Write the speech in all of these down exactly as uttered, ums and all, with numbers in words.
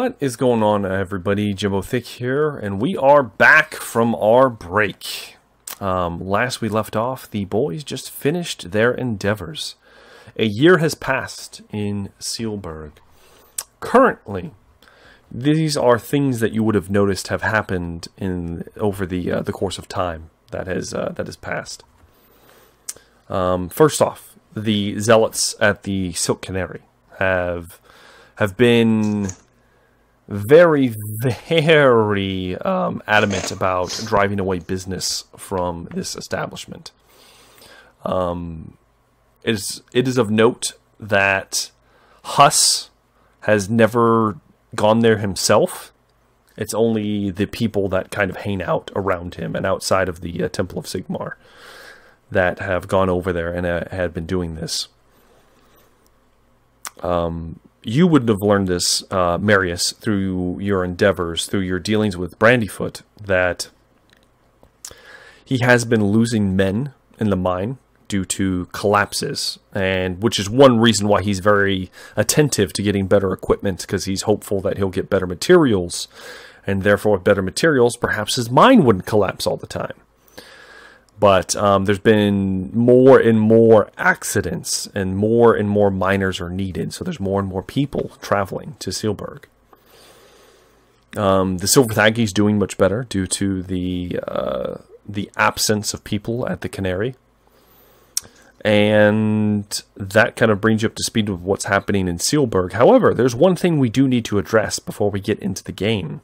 What is going on, everybody? Jimbo Thick here, and we are back from our break. Um, last we left off, the boys just finished their endeavors. A year has passed in Seelberg. Currently, these are things that you would have noticed have happened in over the uh, the course of time that has uh, that has passed. Um, first off, the zealots at the Silk Canary have have been very, very um, adamant about driving away business from this establishment. Um, it is, it is of note that Hus has never gone there himself. It's only the people that kind of hang out around him and outside of the uh, Temple of Sigmar that have gone over there and uh, had been doing this. Um... You wouldn't have learned this, uh, Marius, through your endeavors, through your dealings with Brandyfoot, that he has been losing men in the mine due to collapses, and which is one reason why he's very attentive to getting better equipment, because he's hopeful that he'll get better materials, and therefore with better materials, perhaps his mine wouldn't collapse all the time. But um, there's been more and more accidents, and more and more miners are needed. So there's more and more people traveling to Seelberg. Um, the Silverthaggy is doing much better due to the uh, the absence of people at the Canary, and that kind of brings you up to speed with what's happening in Seelberg. However, there's one thing we do need to address before we get into the game.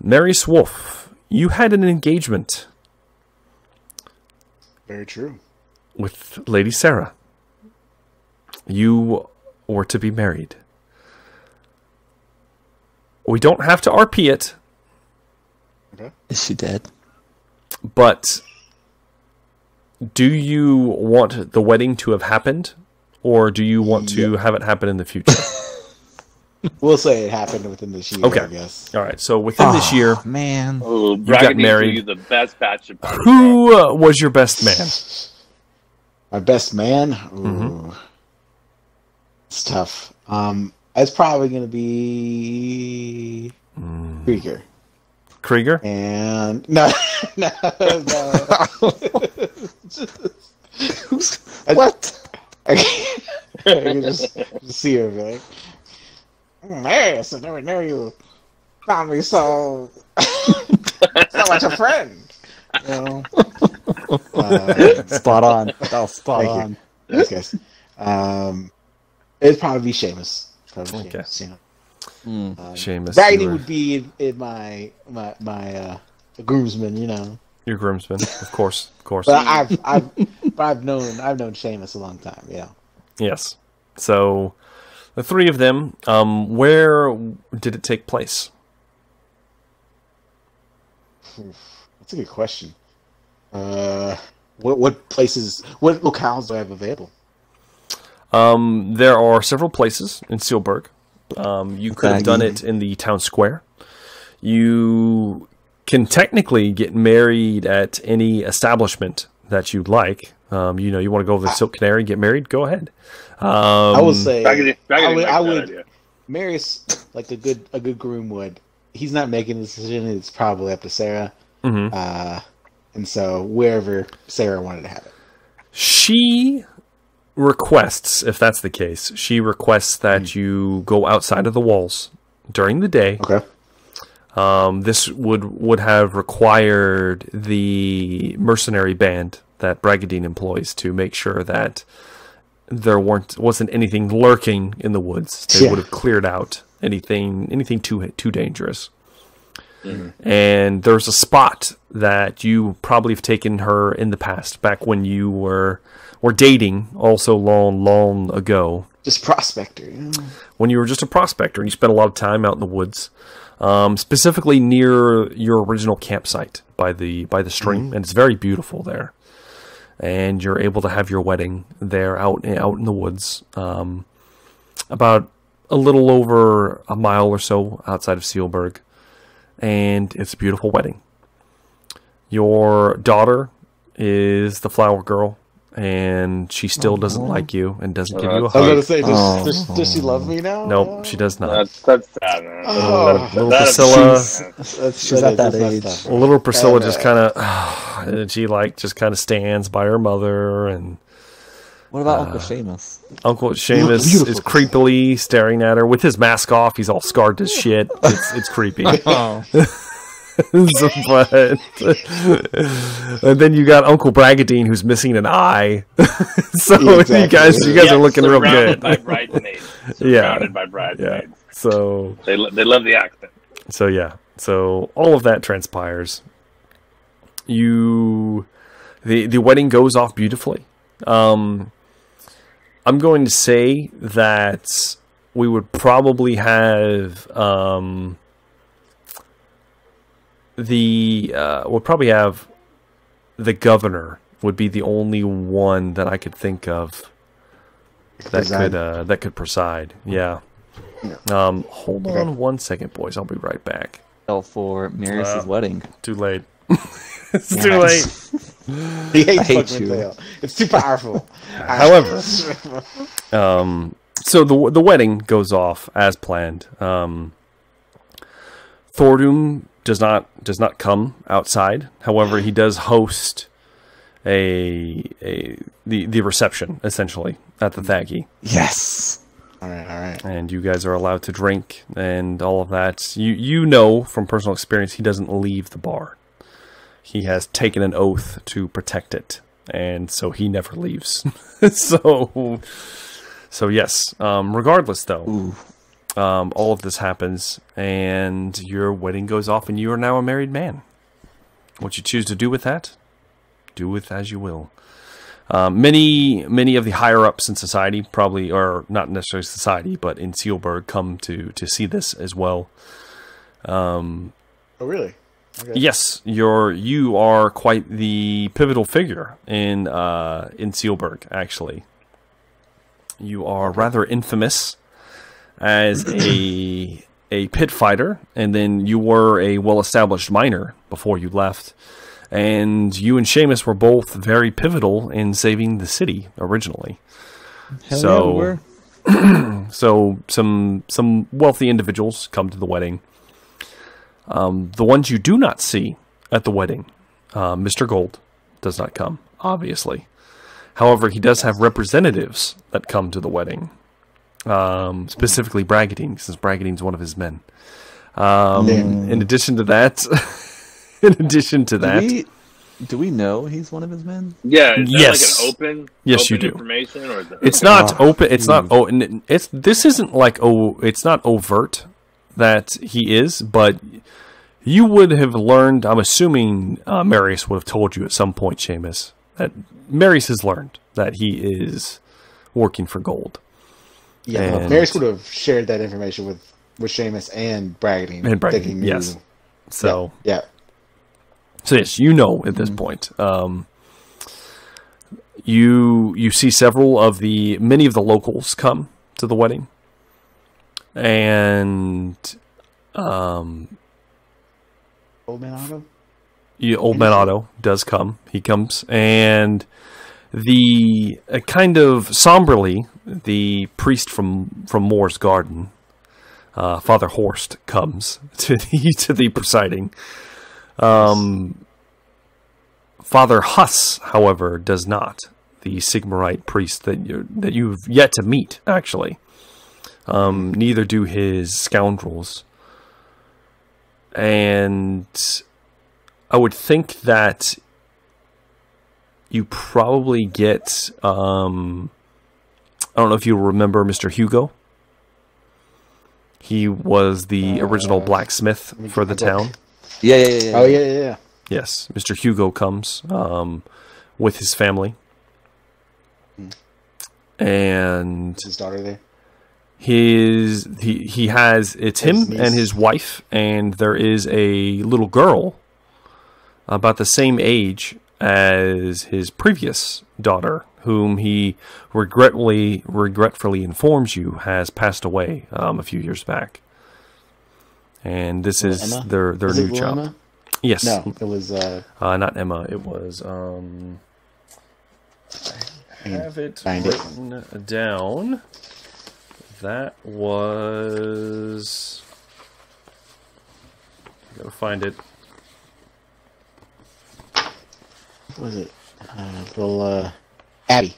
Mary Swulf, you had an engagement. Very true. With Lady Sarah. You were to be married. We don't have to R P it. Okay. Is she dead? But do you want the wedding to have happened? Or do you want yeah. to have it happen in the future? We'll say it happened within this year, okay. I guess. All right, so within oh, this year, man, oh, you got married. You the best batch of Who uh, was your best man? My best man? Ooh. Mm-hmm. It's tough. Um, it's probably going to be mm. Krieger. Krieger? And... No, no, no. Just, what? I, I can just, just see her, right? Marius, I never knew you found me so so much a friend. You know? uh, spot on. Oh, spot on. Thanks, guys. Um, it'd probably be Seamus. Probably okay. Seamus. You know. mm. um, Seamus. Bragadine were... would be in, in my my my uh, groomsman. You know. Your groomsman, of course, of course. But I've I've but I've known I've known Seamus a long time. Yeah. Yes. So. The three of them, um, where did it take place? That's a good question. Uh, what, what places, what locales do I have available? Um, there are several places in Seelberg. Um, you could have done it in the town square. You can technically get married at any establishment that you'd like. Um, you know, you want to go over the Silk Canary and get married? Go ahead. Um, I will say, I, could, I, could I would, I would Marius, like a good a good groom would. He's not making the decision. It's probably up to Sarah. Mm-hmm. uh, and so wherever Sarah wanted to have it. She requests, if that's the case, she requests that mm-hmm. you go outside of the walls during the day. Okay. Um, this would, would have required the mercenary band that Bragadine employs to make sure that there weren't wasn't anything lurking in the woods. They yeah. would have cleared out anything anything too too dangerous. Mm-hmm. And there's a spot that you probably have taken her in the past, back when you were were dating, also long long ago. Just prospector. You know? When you were just a prospector and you spent a lot of time out in the woods. Um, specifically near your original campsite by the by the stream, mm-hmm. and it's very beautiful there. And you're able to have your wedding there, out out in the woods, um, about a little over a mile or so outside of Seelberg, and it's a beautiful wedding. Your daughter is the flower girl, and she still doesn't oh, like you and doesn't give you a hug. I was going to say, does, oh. does, does she love me now? Nope, she does not. That's, that's sad, man. Oh. Little that Priscilla, she's, that's, she's that at that age. age. Little Priscilla yeah, just kind of, uh, she like just kind of stands by her mother. And what about uh, Uncle Seamus? Uncle Seamus Beautiful. is creepily staring at her with his mask off. He's all scarred to shit. It's, it's creepy. Oh. So, but, and then you got Uncle Bragadine, who's missing an eye. So exactly. you guys, you guys yeah, are looking real good. By bridesmaids. Surrounded yeah. by bridesmaids. Yeah. So they they love the accent. So yeah. So all of that transpires. You, the the wedding goes off beautifully. Um, I'm going to say that we would probably have um. The uh, we'll probably have the governor would be the only one that I could think of that preside. could uh, that could preside. Yeah. yeah. Um, hold okay. on one second, boys. I'll be right back. Oh, for Marius' uh, wedding. Too late. It's yeah, too late. He hates I hate you. It's too powerful. However, um, so the the wedding goes off as planned. Um, Thordum does not does not come outside. However, he does host a a the the reception essentially at the Thaggy. Yes. All right, all right. And you guys are allowed to drink and all of that. You you know from personal experience he doesn't leave the bar. He has taken an oath to protect it, and so he never leaves. so so yes. Um, regardless though. Ooh. Um, all of this happens, and your wedding goes off, and you are now a married man. What you choose to do with that, do with as you will. Um, many, many of the higher-ups in society probably, or not necessarily society, but in Seelberg, come to, to see this as well. Um, oh, really? Okay. Yes, you're, you are quite the pivotal figure in, uh, in Seelberg, actually. You are rather infamous as a a pit fighter, and then you were a well-established miner before you left, and you and Seamus were both very pivotal in saving the city originally. Hell so yeah, we so some some wealthy individuals come to the wedding. Um, the ones you do not see at the wedding, uh, Mister Gold does not come, obviously. However, he does have representatives that come to the wedding. Um, specifically Bragadine, since Bragadine's one of his men. Um, yeah. In addition to that, in addition to do that, we, do we know he's one of his men? Yeah. Is that yes. Like an open. Yes, open you do. Information, or is that it's open? Not oh, open. It's geez. not. Oh, it's this isn't like oh, it's not overt that he is, but you would have learned. I'm assuming uh, Marius would have told you at some point, Seamus, that Marius has learned that he is working for Gold. Yeah, and Marius would have shared that information with, with Seamus and Bragadine. And Bragadine, yes. So, yeah, yeah. So, yes, you know at this mm-hmm. point. Um, you you see several of the, many of the locals come to the wedding. And, um... Old Man Otto? Yeah, Old Man Otto does come. He comes, and... The uh, kind of somberly, the priest from from Moore's Garden, uh, Father Horst, comes to the to the presiding. Um, Father Huss, however, does not. The Sigmarite priest that you that you've yet to meet, actually. Um, neither do his scoundrels, and I would think that. You probably get, um, I don't know if you remember Mister Hugo. He was the uh, original blacksmith for the town. Yeah, yeah, yeah. Oh, yeah, yeah, yeah. Yes, Mister Hugo comes um, with his family. Hmm. And... Is his daughter there? His, he, he has, it's him his and his wife, and there is a little girl about the same age as his previous daughter, whom he regretfully, regretfully informs you has passed away um, a few years back. And this is Emma? their their is new child. Emma? Yes. No, it was... Uh... Uh, not Emma. It was... Um... have it written it. down. That was... I gotta find it. What was it? Uh, well, uh, Abby.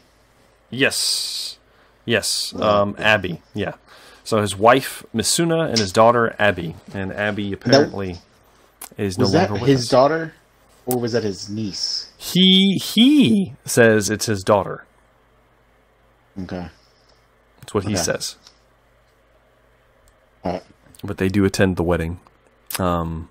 Yes. Yes, um, Abby, yeah. So his wife, Misuna, and his daughter, Abby. And Abby apparently now, is no longer with us. Was that his daughter, or was that his niece? He he says it's his daughter. Okay. That's what okay. he says. All right. But they do attend the wedding. Um,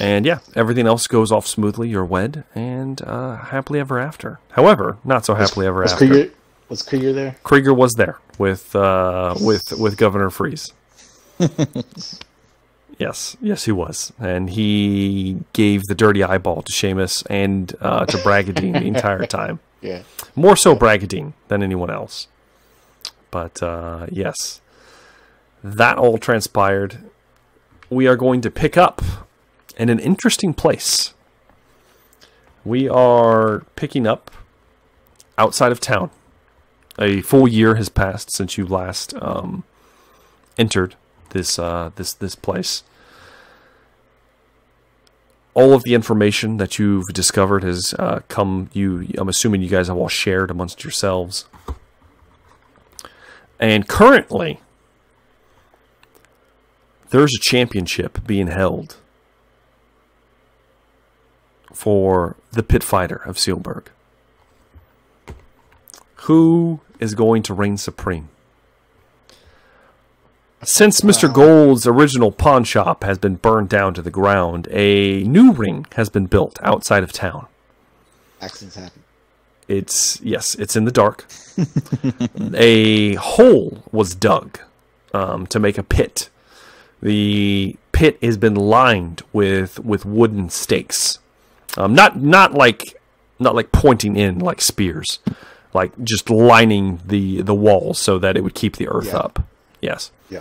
and yeah, everything else goes off smoothly. You're wed, and uh, happily ever after. However, not so happily ever was, after. Was Krieger, was Krieger there? Krieger was there with uh, with with Governor Freeze. Yes, yes, he was, and he gave the dirty eyeball to Seamus and uh, to Bragadine the entire time. Yeah, more so Bragadine than anyone else. But uh, yes, that all transpired. We are going to pick up in an interesting place. We are picking up outside of town. A full year has passed since you last um, entered this uh, this this place. All of the information that you've discovered has uh, come. You, I'm assuming you guys have all shared amongst yourselves. And currently, there's a championship being held for the pit fighter of Seelberg. Who is going to reign supreme? Since Mister Gold's original pawn shop has been burned down to the ground, a new ring has been built outside of town. Accidents happen. It's, yes, it's in the dark. A hole was dug um, to make a pit. The pit has been lined with with wooden stakes, um, not not like not like pointing in like spears, like just lining the the walls so that it would keep the earth yeah. up. Yes. Yeah.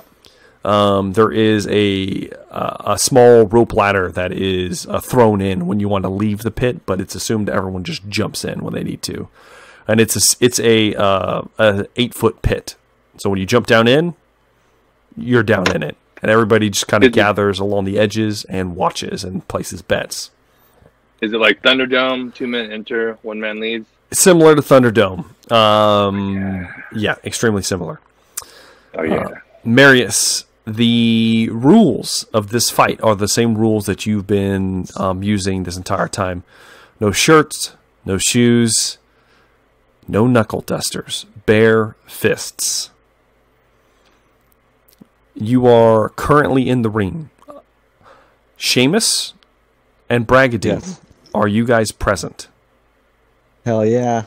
Um, there is a uh, a small rope ladder that is uh, thrown in when you want to leave the pit, but it's assumed everyone just jumps in when they need to, and it's a, it's a, uh, a eight foot pit. So when you jump down in, you're down in it. And everybody just kind of gathers along the edges and watches and places bets. Is it like Thunderdome? Two men enter, one man leaves? Similar to Thunderdome. Um, yeah. yeah, extremely similar. Oh, yeah. Uh, Marius, the rules of this fight are the same rules that you've been um, using this entire time. No shirts, no shoes, no knuckle dusters, bare fists. You are currently in the ring. Seamus and Bragadine, yes. Are you guys present? Hell yeah.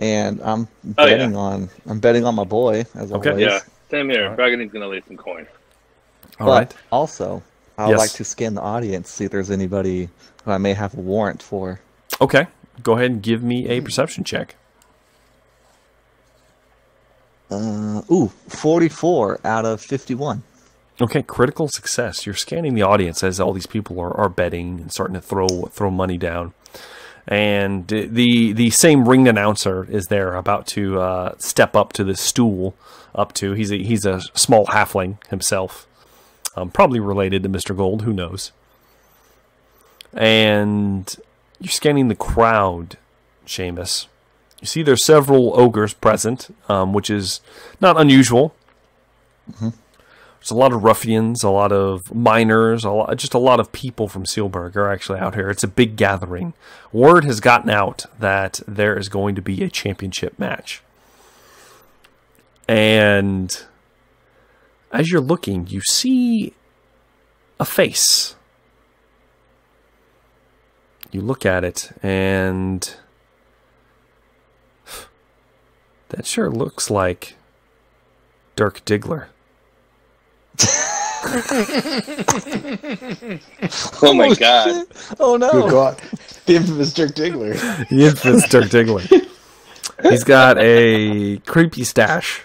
And I'm oh, betting yeah. on I'm betting on my boy as okay. always. Yeah. Same here. Right. Bragadine's gonna leave some coin. All but right. Also, I'd yes. like to scan the audience, see if there's anybody who I may have a warrant for. Okay. Go ahead and give me a perception check. Uh, ooh, forty-four out of fifty-one. Okay, critical success. You're scanning the audience as all these people are, are betting and starting to throw throw money down. And the the same ring announcer is there, about to uh, step up to this stool. Up to he's a, he's a small halfling himself, um, probably related to Mister Gold. Who knows? And you're scanning the crowd, Seamus. You see there's several ogres present, um, which is not unusual. Mm-hmm. There's a lot of ruffians, a lot of miners, a lot, just a lot of people from Seelberg are actually out here. It's a big gathering. Word has gotten out that there is going to be a championship match. And as you're looking, you see a face. You look at it and... that sure looks like Dirk Diggler. Oh my god. Oh no. Good god. The infamous Dirk Diggler. The infamous Dirk Diggler. He's got a creepy stash.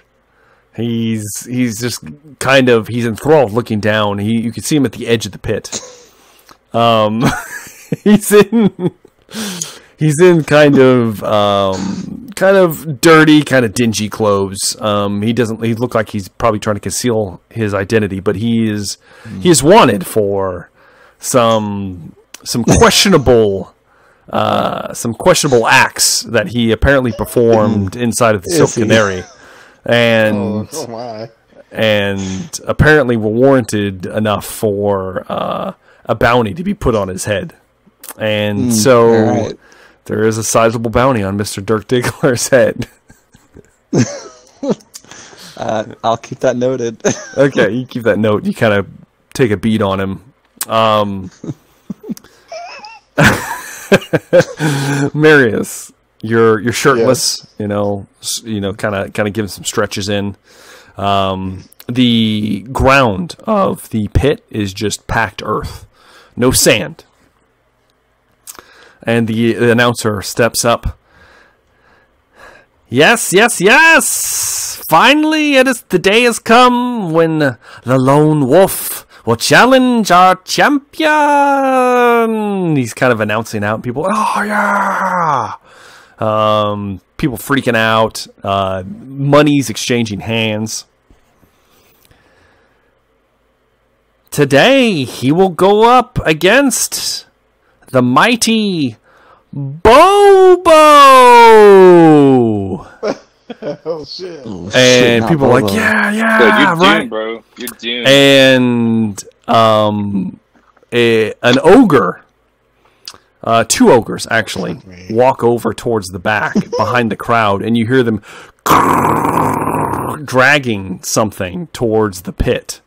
He's he's just kind of he's enthralled looking down. He you can see him at the edge of the pit. Um he's in he's in kind of um kind of dirty, kind of dingy clothes. Um, he doesn't. He look like he's probably trying to conceal his identity, but he is. Mm. He is wanted for some some questionable uh, some questionable acts that he apparently performed inside of the Silk Canary, and oh, oh my. and apparently were warranted enough for uh, a bounty to be put on his head, and mm, so. Right. There is a sizable bounty on Mister Dirk Diggler's head. uh, I'll keep that noted. Okay, you keep that note. You kind of take a beat on him. Um, Marius, you're you're shirtless. Yes. You know, you know, kind of kind of give him some stretches in. Um, the ground of the pit is just packed earth, no sand. And the, the announcer steps up. Yes, yes, yes! Finally, it is the day has come when the lone wolf will challenge our champion. He's kind of announcing out, and people, oh yeah! Um, people freaking out. Uh, money's exchanging hands. Today, he will go up against the mighty Bobo. Oh shit! Oh, shit. And people are like, yeah, yeah, so you're right, doomed, bro. You're doomed. And um, a, an ogre, uh, two ogres actually, walk over towards the back behind the crowd, and you hear them dragging something towards the pit.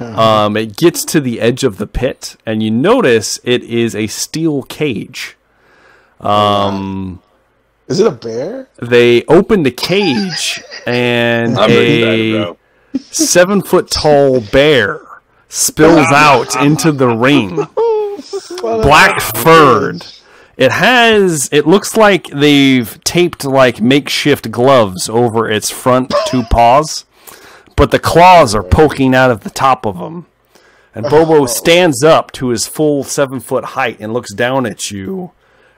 Um, it gets to the edge of the pit, and you notice it is a steel cage. Um, is it a bear? They open the cage, and I'm a seven-foot-tall bear spills out into the ring, black-furred. It has. It looks like they've taped like makeshift gloves over its front two paws. But the claws are poking out of the top of them. And Bobo oh. stands up to his full seven-foot height and looks down at you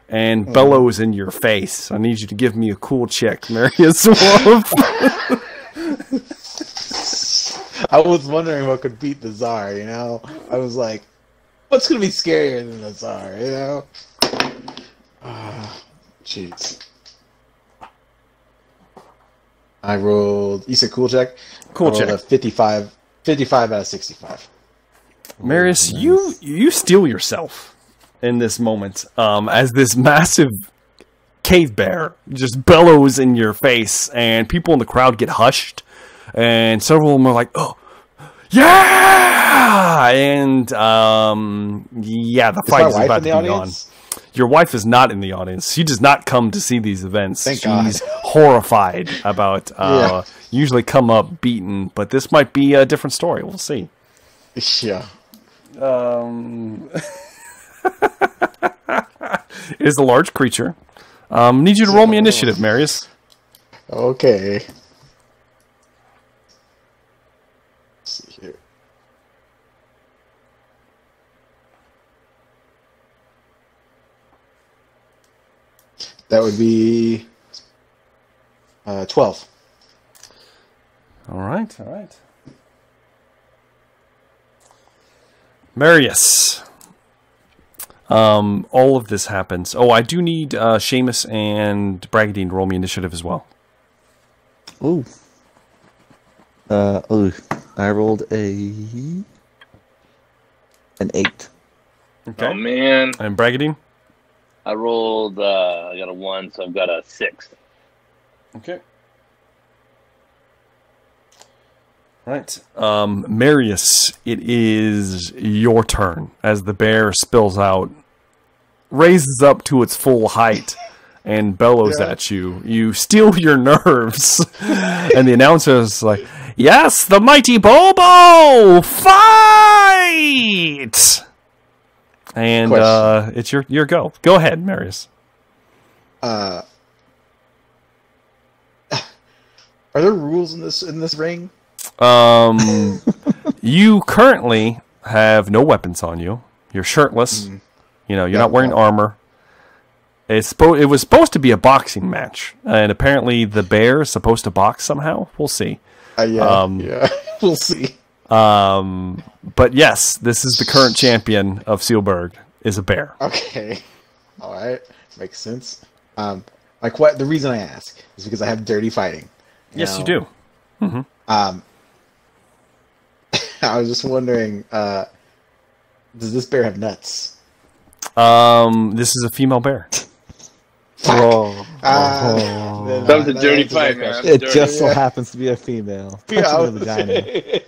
and mm. bellows in your face. I need you to give me a cool check, Marius Wolf. I was wondering what could beat the Tsar, you know? I was like, what's going to be scarier than the Tsar, you know? Jeez. Uh, I rolled. You said cool check. Cool check. A fifty-five. Fifty-five out of sixty-five. Marius, nice. you you steel yourself in this moment um, as this massive cave bear just bellows in your face, and people in the crowd get hushed, and several of them are like, "Oh, yeah!" And um, yeah, the fight is, is about to be audience? on. Your wife is not in the audience. She does not come to see these events. Thank She's God. horrified about uh, yeah. usually come up beaten, but this might be a different story. We'll see. Yeah. Um, it is a large creature. Um, need you to roll me initiative, Marius. Okay. Let's see here. That would be uh, twelve. All right, all right. Marius. Um, all of this happens. Oh, I do need uh, Seamus and Bragadine to roll me initiative as well. Ooh. Uh, ooh. I rolled a an eight. Okay. Oh, man. And Bragadine? I rolled, uh, I got a one, so I've got a six. Okay. Right. Um, Marius, it is your turn as the bear spills out, raises up to its full height, and bellows yeah. at you. You steel your nerves. And the announcer is like, yes, the mighty Bobo! Fight! And uh, it's your your go. Go ahead, Marius. Uh, are there rules in this in this ring? Um, you currently have no weapons on you. You're shirtless. Mm. You know, you're no, not wearing no. armor. It's spo- it was supposed to be a boxing match, and apparently the bear is supposed to box somehow. We'll see. Uh, yeah, um, yeah. We'll see. Um, but yes, this is the current champion of Seelberg is a bear. Okay, all right, makes sense. Um, like what? The reason I ask is because I have dirty fighting. You yes, know? You do. Mm-hmm. Um, I was just wondering, uh, does this bear have nuts? Um, this is a female bear. Oh, ah, oh. That was a dirty fight, man. It dirty. just so yeah. happens to be a female. Yeah, I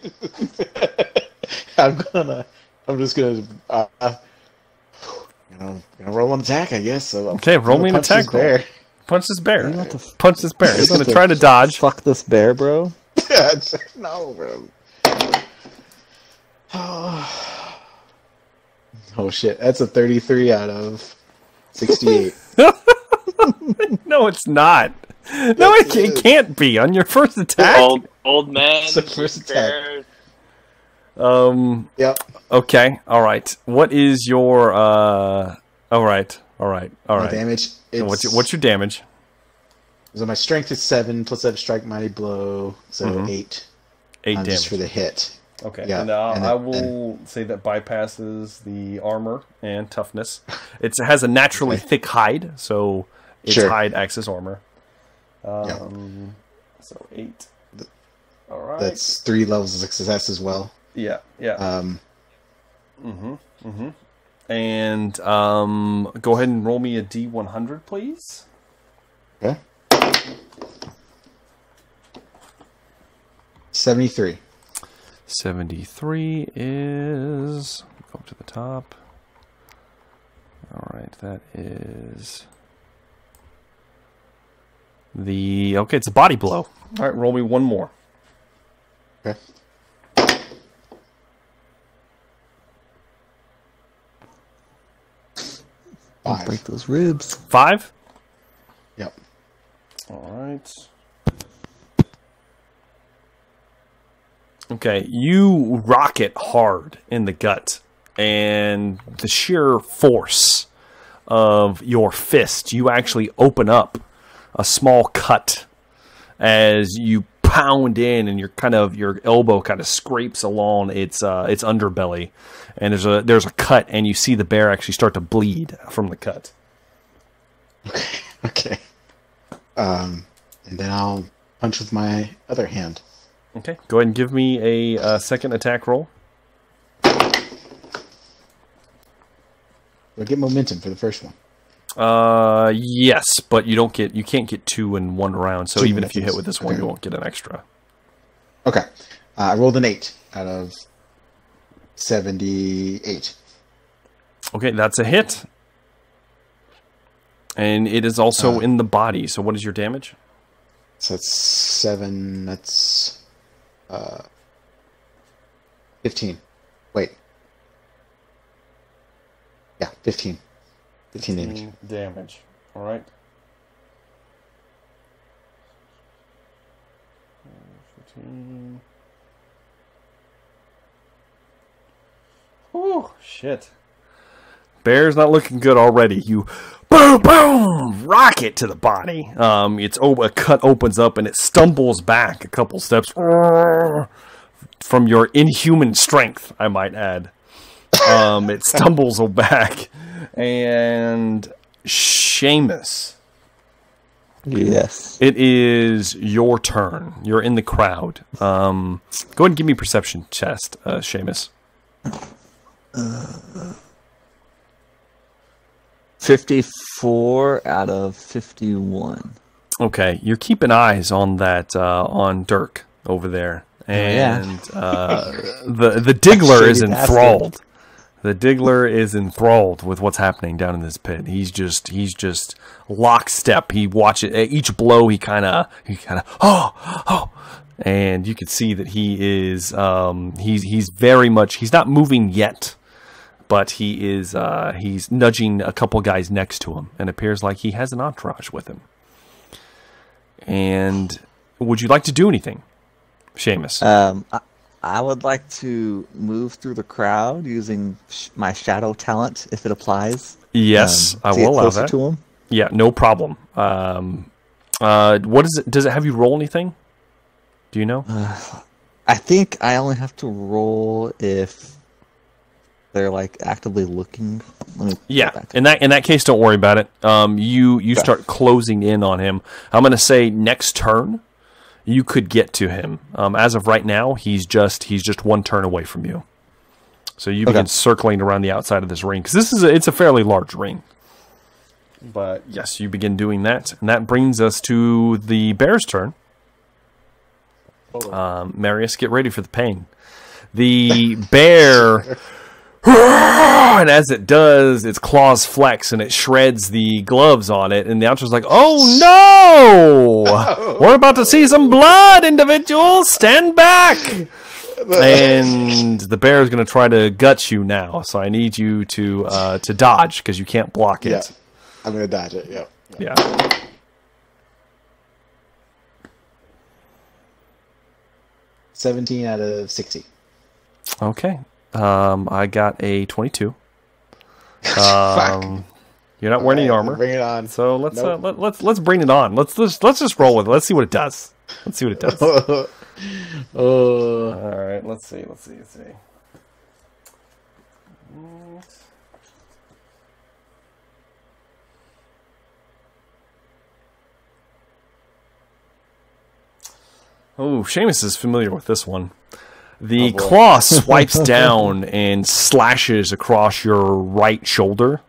I'm gonna. I'm just gonna. Uh, uh, you know, gonna roll an attack, I guess. So okay, roll me an attack. This bear. Punch this bear. Right. To punch this bear. He's gonna try to dodge. Fuck this bear, bro. No, bro. Oh. Oh shit! That's a thirty-three out of sixty-eight. No, it's not. Yes, no, it, it, it can't be on your first attack. Old, old man. It's the first attack. Um. Yep. Okay. All right. What is your? Uh. All right. All right. All right. My damage. It's, what's your, what's your damage? So my strength is seven plus I have strike mighty blow, so mm-hmm. eight. Eight um, damage just for the hit. Okay, yeah, and, uh, and then, I will and... say that bypasses the armor and toughness. It's, it has a naturally okay. thick hide, so it's sure. hide access armor. Um, yeah. So eight. All right. That's three levels of success as well. Yeah, yeah. Um, mm-hmm, mm-hmm. And um, go ahead and roll me a D one hundred, please. Okay. seventy-three. seventy-three is... Go up to the top. Alright, that is... The... Okay, it's a body blow. Alright, roll me one more. Okay. Five. Break those ribs. Five? Yep. Alright. Okay, you rock it hard in the gut, and the sheer force of your fist, you actually open up a small cut as you pound in, and your kind of your elbow kind of scrapes along its uh, its underbelly, and there's a there's a cut, and you see the bear actually start to bleed from the cut. Okay, okay, um, and then I'll punch with my other hand. Okay, go ahead and give me a uh, second attack roll. Do I get momentum for the first one? Uh, yes, but you don't get you can't get two in one round. So two even if you hit with this one, okay. you won't get an extra. Okay, uh, I rolled an eight out of seventy-eight. Okay, that's a hit, and it is also uh, in the body. So what is your damage? So that's seven. That's. Uh, fifteen. Wait. Yeah, fifteen. Fifteen damage. Damage. All right. Fifteen. Oh shit! Bear's not looking good already. You. Boom, boom! Rocket to the body. Um, it's over, a cut opens up and it stumbles back a couple steps from your inhuman strength, I might add. Um, it stumbles back. And Seamus. Yes. It is your turn. You're in the crowd. Um, go ahead and give me a perception test, uh, Seamus. Uh... fifty-four out of fifty-one. Okay, you're keeping eyes on that uh, on Dirk over there, and oh, yeah. uh, the the Diggler is enthralled. The Diggler is enthralled with what's happening down in this pit. He's just he's just lockstep. He watches each blow. He kind of he kind of oh oh, and you can see that he is um he's he's very much he's not moving yet. But he is uh, he's nudging a couple guys next to him and appears like he has an entourage with him. And would you like to do anything, Seamus? Um, I, I would like to move through the crowd using sh my shadow talent, if it applies. Yes, um, I will allow that. To him. Yeah, no problem. Um, uh, what is it? Does it have you roll anything? Do you know? Uh, I think I only have to roll if they're like actively looking. Let me yeah, in that in that case, don't worry about it. Um, you you okay. start closing in on him. I'm gonna say next turn you could get to him. Um, as of right now, he's just he's just one turn away from you. So you okay. begin circling around the outside of this ring because this is a, it's a fairly large ring. But yes, you begin doing that, and that brings us to the bear's turn. Um, Marius, get ready for the pain. The bear, and as it does, its claws flex and it shreds the gloves on it, and the outsider's like, "Oh no! We're about to see some blood, individuals! Stand back!" And the bear is going to try to gut you now, so I need you to uh, to dodge because you can't block it. Yeah. I'm going to dodge it, yeah. Yeah. yeah. seventeen out of sixty. Okay. Um, I got a twenty-two. Um, you're not All wearing right, any armor. Bring it on. So let's nope. uh, let, let's let's bring it on. Let's let's let's just roll with it. Let's see what it does. Let's see what it does. uh, All right, let's see. Let's see. Let's see. Oh, Seamus is familiar with this one. The oh claw swipes down and slashes across your right shoulder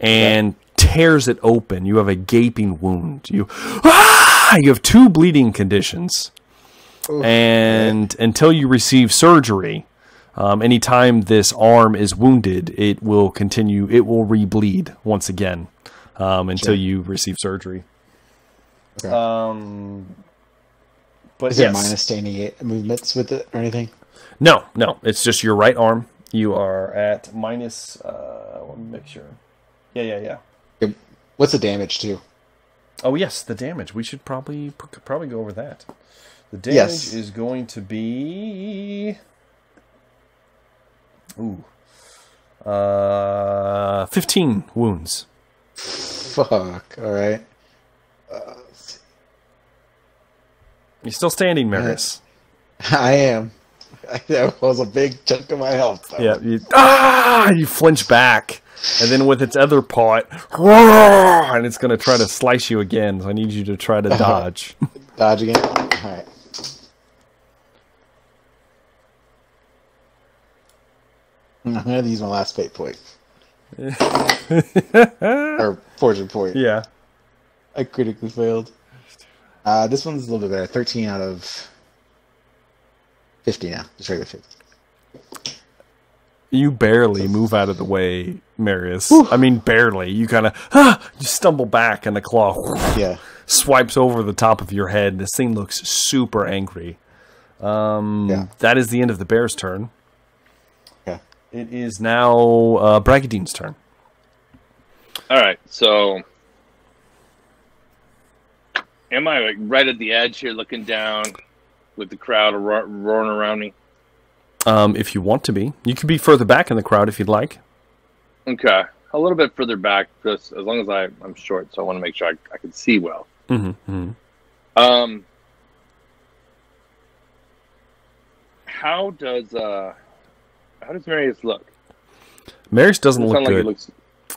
and yeah. tears it open. You have a gaping wound. You, ah! you have two bleeding conditions. Ooh, and man. Until you receive surgery, um, anytime this arm is wounded, it will continue. It will re-bleed once again um, until sure. you receive surgery. Okay. Um... But is yes. there minus to any movements with it or anything? No, no. It's just your right arm. You are at minus... Uh, let me make sure. Yeah, yeah, yeah. What's the damage to? Oh, yes, the damage. We should probably probably go over that. The damage yes. is going to be... Ooh. Uh, fifteen wounds. Fuck. All right. Uh... You're still standing, Marius. I am. That was a big chunk of my health. Though. Yeah. You, ah! You flinch back, and then with its other paw, it, and it's going to try to slice you again. So I need you to try to dodge. Dodge again. All right. I'm going to use my last fate point or fortune point. Yeah. I critically failed. Uh, this one's a little bit better. thirteen out of fifty now. Just regular fifty. You barely move out of the way, Marius. Whew. I mean, barely. You kind of ah, you stumble back and the claw whoosh, yeah. swipes over the top of your head. This thing looks super angry. Um, yeah. That is the end of the bear's turn. Yeah. It is now uh, Bragadine's turn. All right, so... Am I like right at the edge here, looking down with the crowd ro roaring around me? Um, if you want to be, you can be further back in the crowd if you'd like. Okay, a little bit further back, just as long as I I'm short, so I want to make sure I, I can see well. Mm-hmm. Um, how does uh, how does Marius look? Marius doesn't it look sound good. Like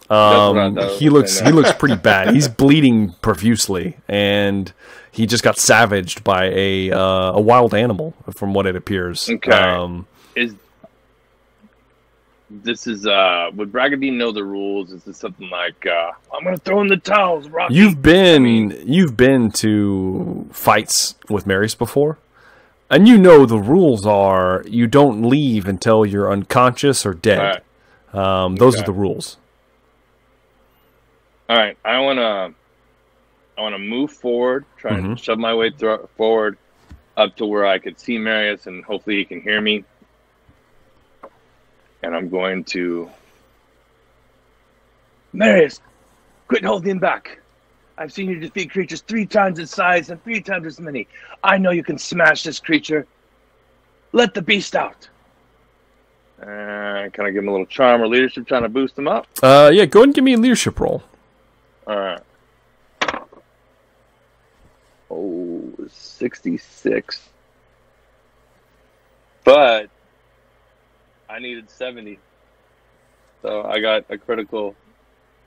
he looks Um, he looks he looks pretty bad. He's bleeding profusely, and he just got savaged by a uh, a wild animal, from what it appears. Okay, um, is this is uh, would Bragadine know the rules? Is this something like uh, I'm going to throw in the towels? Rocky. You've been I mean, you've been to fights with Marius before, and you know the rules are you don't leave until you're unconscious or dead. Right. Um, those okay. are the rules. All right, I wanna, I wanna move forward, try mm-hmm. and shove my way through, forward, up to where I could see Marius, and hopefully he can hear me. And I'm going to, Marius, quit holding back. I've seen you defeat creatures three times its size and three times as many. I know you can smash this creature. Let the beast out. Uh, can I give him a little charm or leadership, trying to boost him up? Uh, yeah, go ahead and give me a leadership roll. All right. Oh, sixty-six. But I needed seventy. So I got a critical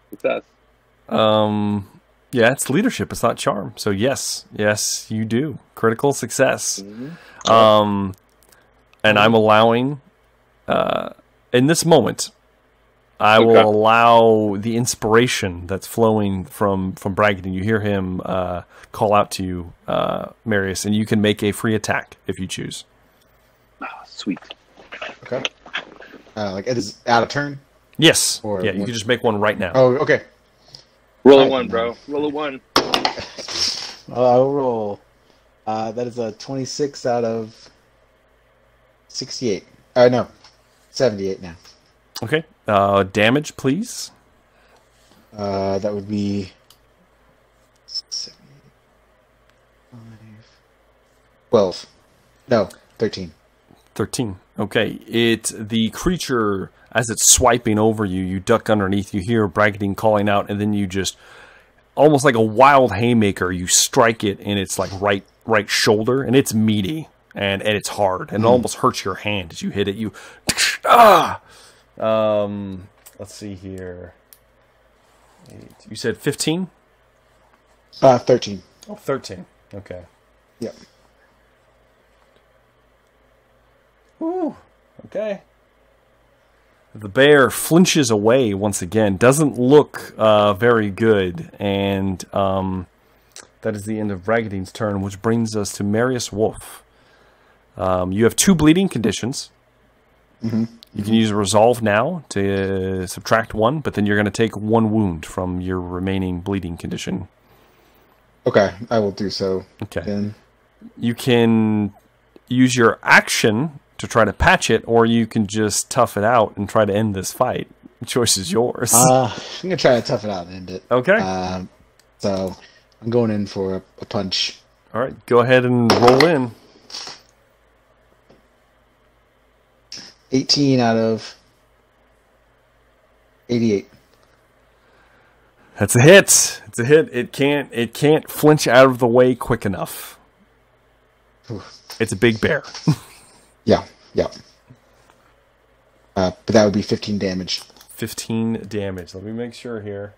success. Um, yeah, it's leadership. It's not charm. So yes, yes, you do. Critical success. Mm-hmm. Um, and I'm allowing, uh, in this moment, I okay. will allow the inspiration that's flowing from, from Bragadine. You hear him uh, call out to you, uh, Marius, and you can make a free attack if you choose. Oh, sweet. Okay. Uh, like, it is out of turn? Yes. Or yeah, you one. Can just make one right now. Oh, okay. Roll a one, bro. Roll a one. I'll roll. Uh, that is a twenty-six out of sixty-eight. Uh, no, seventy-eight now. Okay. Uh, damage, please. Uh, that would be twelve. No, thirteen. Thirteen. Okay. It the creature, as it's swiping over you, you duck underneath. You hear Bragadine calling out, and then you just, almost like a wild haymaker, you strike it in its like right right shoulder, and it's meaty and and it's hard, and mm. it almost hurts your hand as you hit it. You ah. Um, let's see here. Eight. You said fifteen? Uh, thirteen. Oh, thirteen. Okay. Yep. Ooh, okay. The bear flinches away once again. Doesn't look uh, very good. And um, that is the end of Bragadine's turn, which brings us to Marius Wolf. Um, you have two bleeding conditions. Mm-hmm. You can use a resolve now to uh, subtract one, but then you're going to take one wound from your remaining bleeding condition. Okay, I will do so. Okay. Then. You can use your action to try to patch it, or you can just tough it out and try to end this fight. The choice is yours. Uh, I'm going to try to tough it out and end it. Okay. Um, so I'm going in for a, a punch. All right, go ahead and roll in. eighteen out of eighty-eight. That's a hit. It's a hit. It can't it can't flinch out of the way quick enough. Oof. It's a big bear. Yeah, yeah. Uh, but that would be fifteen damage. fifteen damage. Let me make sure here.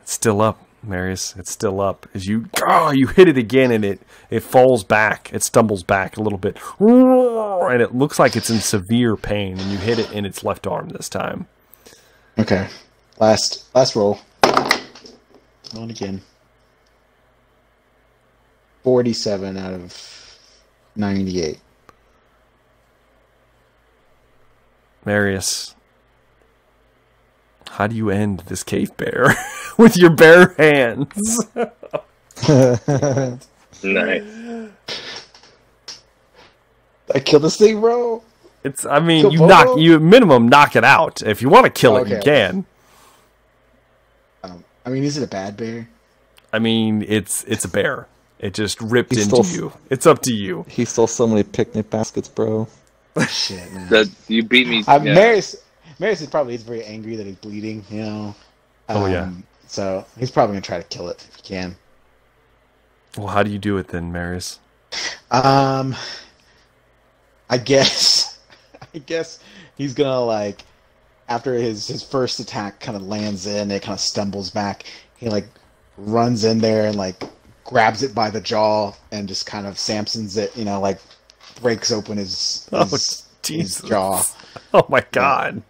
It's still up. Marius, it's still up. As you oh, you hit it again, and it it falls back. It stumbles back a little bit, and it looks like it's in severe pain. And you hit it in its left arm this time. Okay, last last roll. Roll again. Forty-seven out of ninety-eight. Marius, how do you end this cave bear with your bare hands? Nice. I killed this thing, bro. It's. I mean, kill you Bobo? knock. You minimum knock it out. If you want to kill oh, okay. it, you can. Um, I mean, is it a bad bear? I mean, it's it's a bear. It just ripped he into you. It's up to you. He stole so many picnic baskets, bro. Shit, man. That, you beat me. I'm yeah. Marius. Marius is probably he's very angry that he's bleeding, you know. Um, oh, yeah. So he's probably going to try to kill it if he can. Well, how do you do it then, Marius? Um, I guess I guess he's going to, like, after his, his first attack kind of lands in, it kind of stumbles back. He, like, runs in there and, like, grabs it by the jaw and just kind of Samson's it, you know, like, breaks open his, his, oh, his jaw. Oh, my God.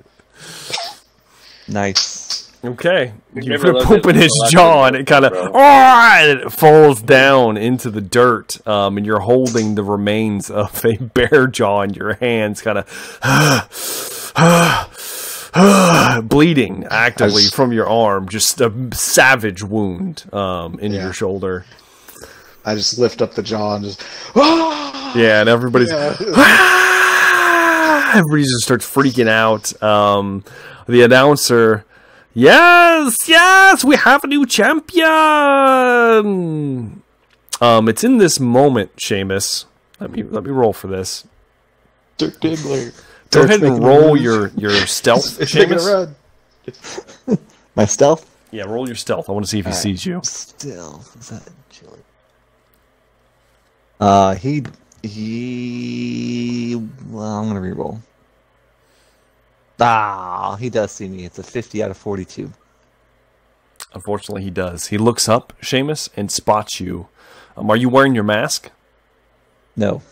Nice. Okay. You're pooping his jaw, and it kind of and it falls down into the dirt, um, and you're holding the remains of a bear jaw in your hands, kind of ah, ah, bleeding actively just, from your arm. Just a savage wound um, in yeah. your shoulder. I just lift up the jaw and just ah, yeah, and everybody's yeah. ah, everybody just starts freaking out. Um, the announcer, yes, yes, we have a new champion. Um, it's in this moment, Seamus. Let me let me roll for this. Dirk Diggler. Go ahead and roll your, your stealth, it's Seamus. A run. My stealth? Yeah, roll your stealth. I want to see if All he right. sees you. Stealth. Is that chilling? Uh, he... He... Well, I'm going to re-roll. Ah, he does see me. It's a fifty out of forty-two. Unfortunately, he does. He looks up, Seamus, and spots you. Um, are you wearing your mask? No.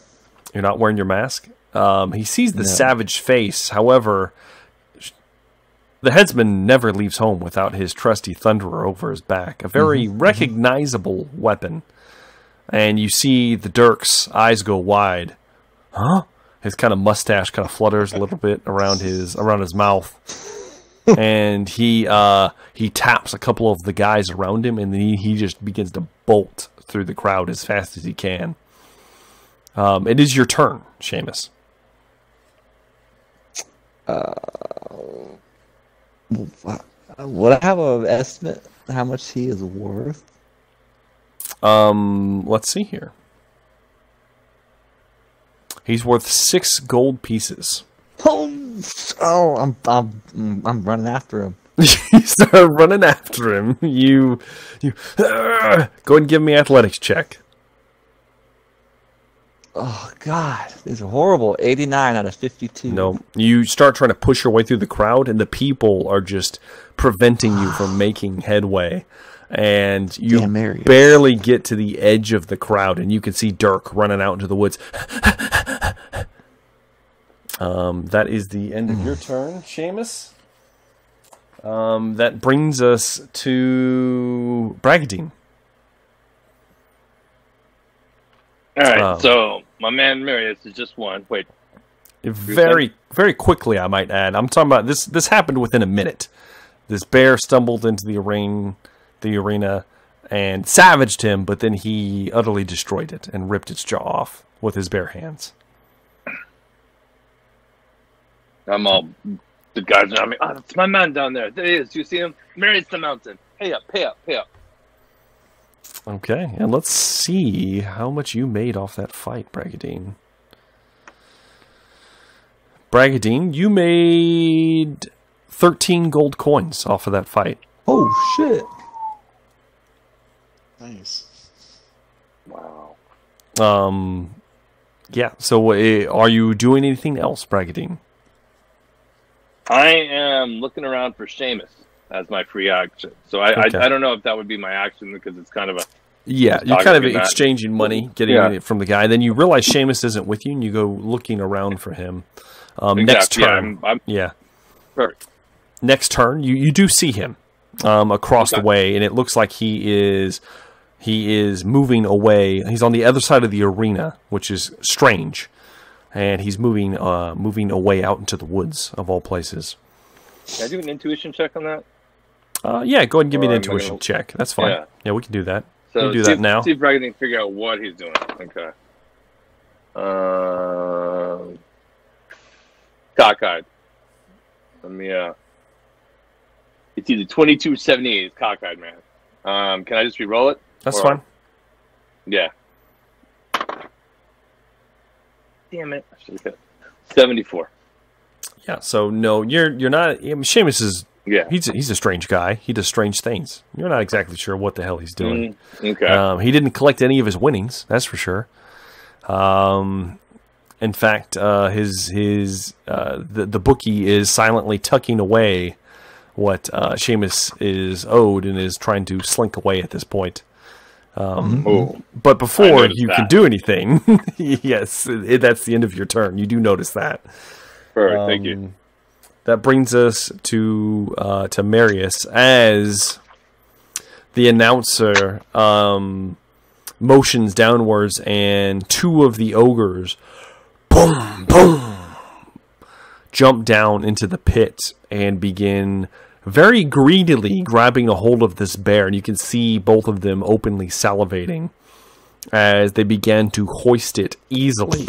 You're not wearing your mask? Um, he sees the no. savage face. However, the headsman never leaves home without his trusty thunderer over his back. A very mm-hmm. recognizable mm-hmm. weapon. And you see the Dirk's eyes go wide. Huh? His kind of mustache kind of flutters a little bit around his around his mouth. And he uh, he taps a couple of the guys around him, and then he, he just begins to bolt through the crowd as fast as he can. Um, it is your turn, Seamus. Uh, would I have an estimate how much he is worth? Um, let's see here. He's worth six gold pieces. Oh, oh I'm, I'm, I'm running after him. You start running after him. You, you uh, go ahead and give me an athletics check. Oh, God. This is horrible. eighty-nine out of fifty-two. No. You start trying to push your way through the crowd, and the people are just preventing you from making headway. And you Damn, barely get to the edge of the crowd, and you can see Dirk running out into the woods. um, that is the end of your turn, Seamus. Um, that brings us to Bragadine. All right, um, so my man Marius is just one. Wait, very, very quickly, I might add. I'm talking about this. This happened within a minute. This bear stumbled into the arena, the arena, and savaged him, but then he utterly destroyed it and ripped its jaw off with his bare hands. I'm all the guys around me. Oh, that's my man down there. There he is. You see him? Marius the mountain. Pay up, pay up, pay up. Okay, and let's see how much you made off that fight, Bragadine. Bragadine, you made thirteen gold coins off of that fight. Oh, shit. Nice. Wow. Um, yeah, so uh, are you doing anything else, Bragadine? I am looking around for Seamus as my free action. So I, okay. I I don't know if that would be my action because it's kind of a... Yeah, you're kind of exchanging that. money, getting yeah. it from the guy. Then you realize Seamus isn't with you, and you go looking around for him. Um, exactly. Next turn. Yeah. I'm, I'm, yeah. Perfect. Next turn, you, you do see him um, across exactly. the way, and it looks like he is he is moving away. He's on the other side of the arena, which is strange. And he's moving, uh, moving away out into the woods, of all places. Can I do an intuition check on that? Uh, yeah, go ahead and give or me an intuition gonna... check. That's fine. Yeah. yeah, we can do that. So we can do see, that now. See if I can figure out what he's doing. Okay. Uh, cockeyed. Let me, uh... It's either twenty-two seventy-eight. It's cockeyed, man. Um, can I just re-roll it? That's or... fine. Yeah. Damn it. I should have hit. seventy-four. Yeah, so no, you're you're not. I mean, Seamus is yeah. He's a, he's a strange guy. He does strange things. You're not exactly sure what the hell he's doing. Mm, okay. Um, he didn't collect any of his winnings. That's for sure. Um, in fact, uh, his his uh, the the bookie is silently tucking away what uh, Seamus is owed and is trying to slink away at this point. Um, oh, but before you that. can do anything, yes, it, that's the end of your turn. You do notice that. Perfect, um, thank you. That brings us to uh, to Marius as the announcer um, motions downwards, and two of the ogres, boom, boom, jump down into the pit and begin very greedily grabbing a hold of this bear. And you can see both of them openly salivating as they began to hoist it easily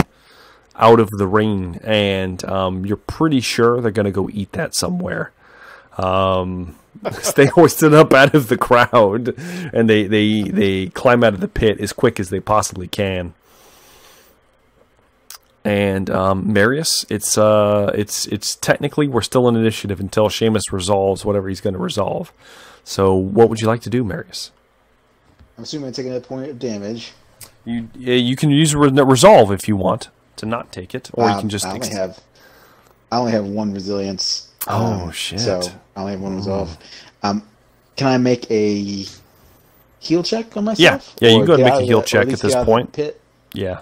out of the rain, and um, you're pretty sure they're going to go eat that somewhere. Um, they hoisted up out of the crowd, and they, they, they climb out of the pit as quick as they possibly can. and um, Marius. It's uh, it's it's technically we're still in initiative until Seamus resolves whatever he's going to resolve. So, what would you like to do, Marius? I'm assuming I take another point of damage. You you can use resolve if you want to not take it, or um, you can just. I only have I only have one resilience. Oh um, shit! So I only have one resolve. Mm. Um, can I make a heal check on myself? Yeah, yeah. You can go ahead and make a heal check at this point. Pit. Yeah.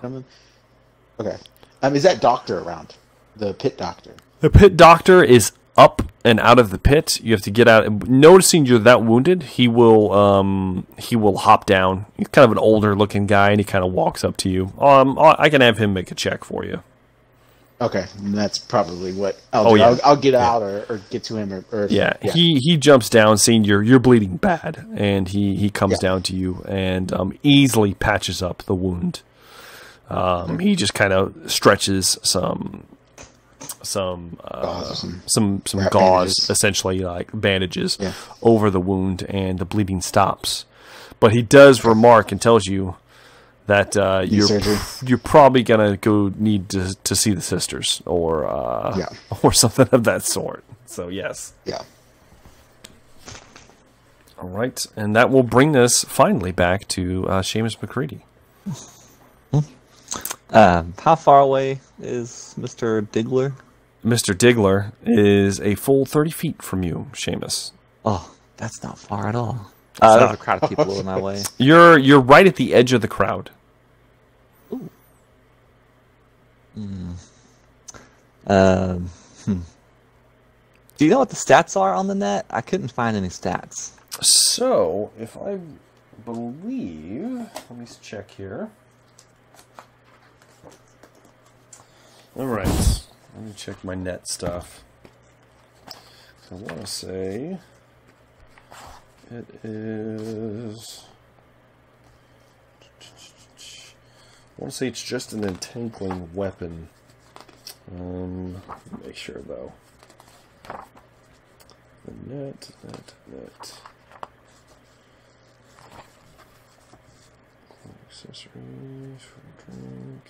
Okay. Um, is that doctor around? The pit doctor. The pit doctor is up and out of the pit. You have to get out. Noticing you're that wounded, he will um he will hop down. He's kind of an older looking guy, and he kind of walks up to you. Um, I can have him make a check for you. Okay, that's probably what I'll oh, do. Yeah. I'll, I'll get yeah. out or, or get to him. Or, or yeah. yeah, he he jumps down, seeing you're you're bleeding bad, and he he comes yeah. down to you and um easily patches up the wound. Um, he just kind of stretches some, some, uh, some, some, some gauze, bandages. essentially like bandages yeah. over the wound, and the bleeding stops. But he does remark and tells you that uh, you're surgery. you're probably gonna go need to to see the sisters or uh, yeah. or something of that sort. So yes, yeah. All right, and that will bring us finally back to uh, Seamus McCready. Um, how far away is Mister Diggler? Mister Diggler is a full thirty feet from you, Seamus. Oh, that's not far at all. Uh, there's a crowd of people in my way. You're you're right at the edge of the crowd. Ooh. Mm. Um, hmm. Do you know what the stats are on the net? I couldn't find any stats. So, if I believe, let me check here. All right, let me check my net stuff. I want to say it is. I want to say it's just an entangling weapon. Um, make sure though. The net, net, net. Accessories for drink.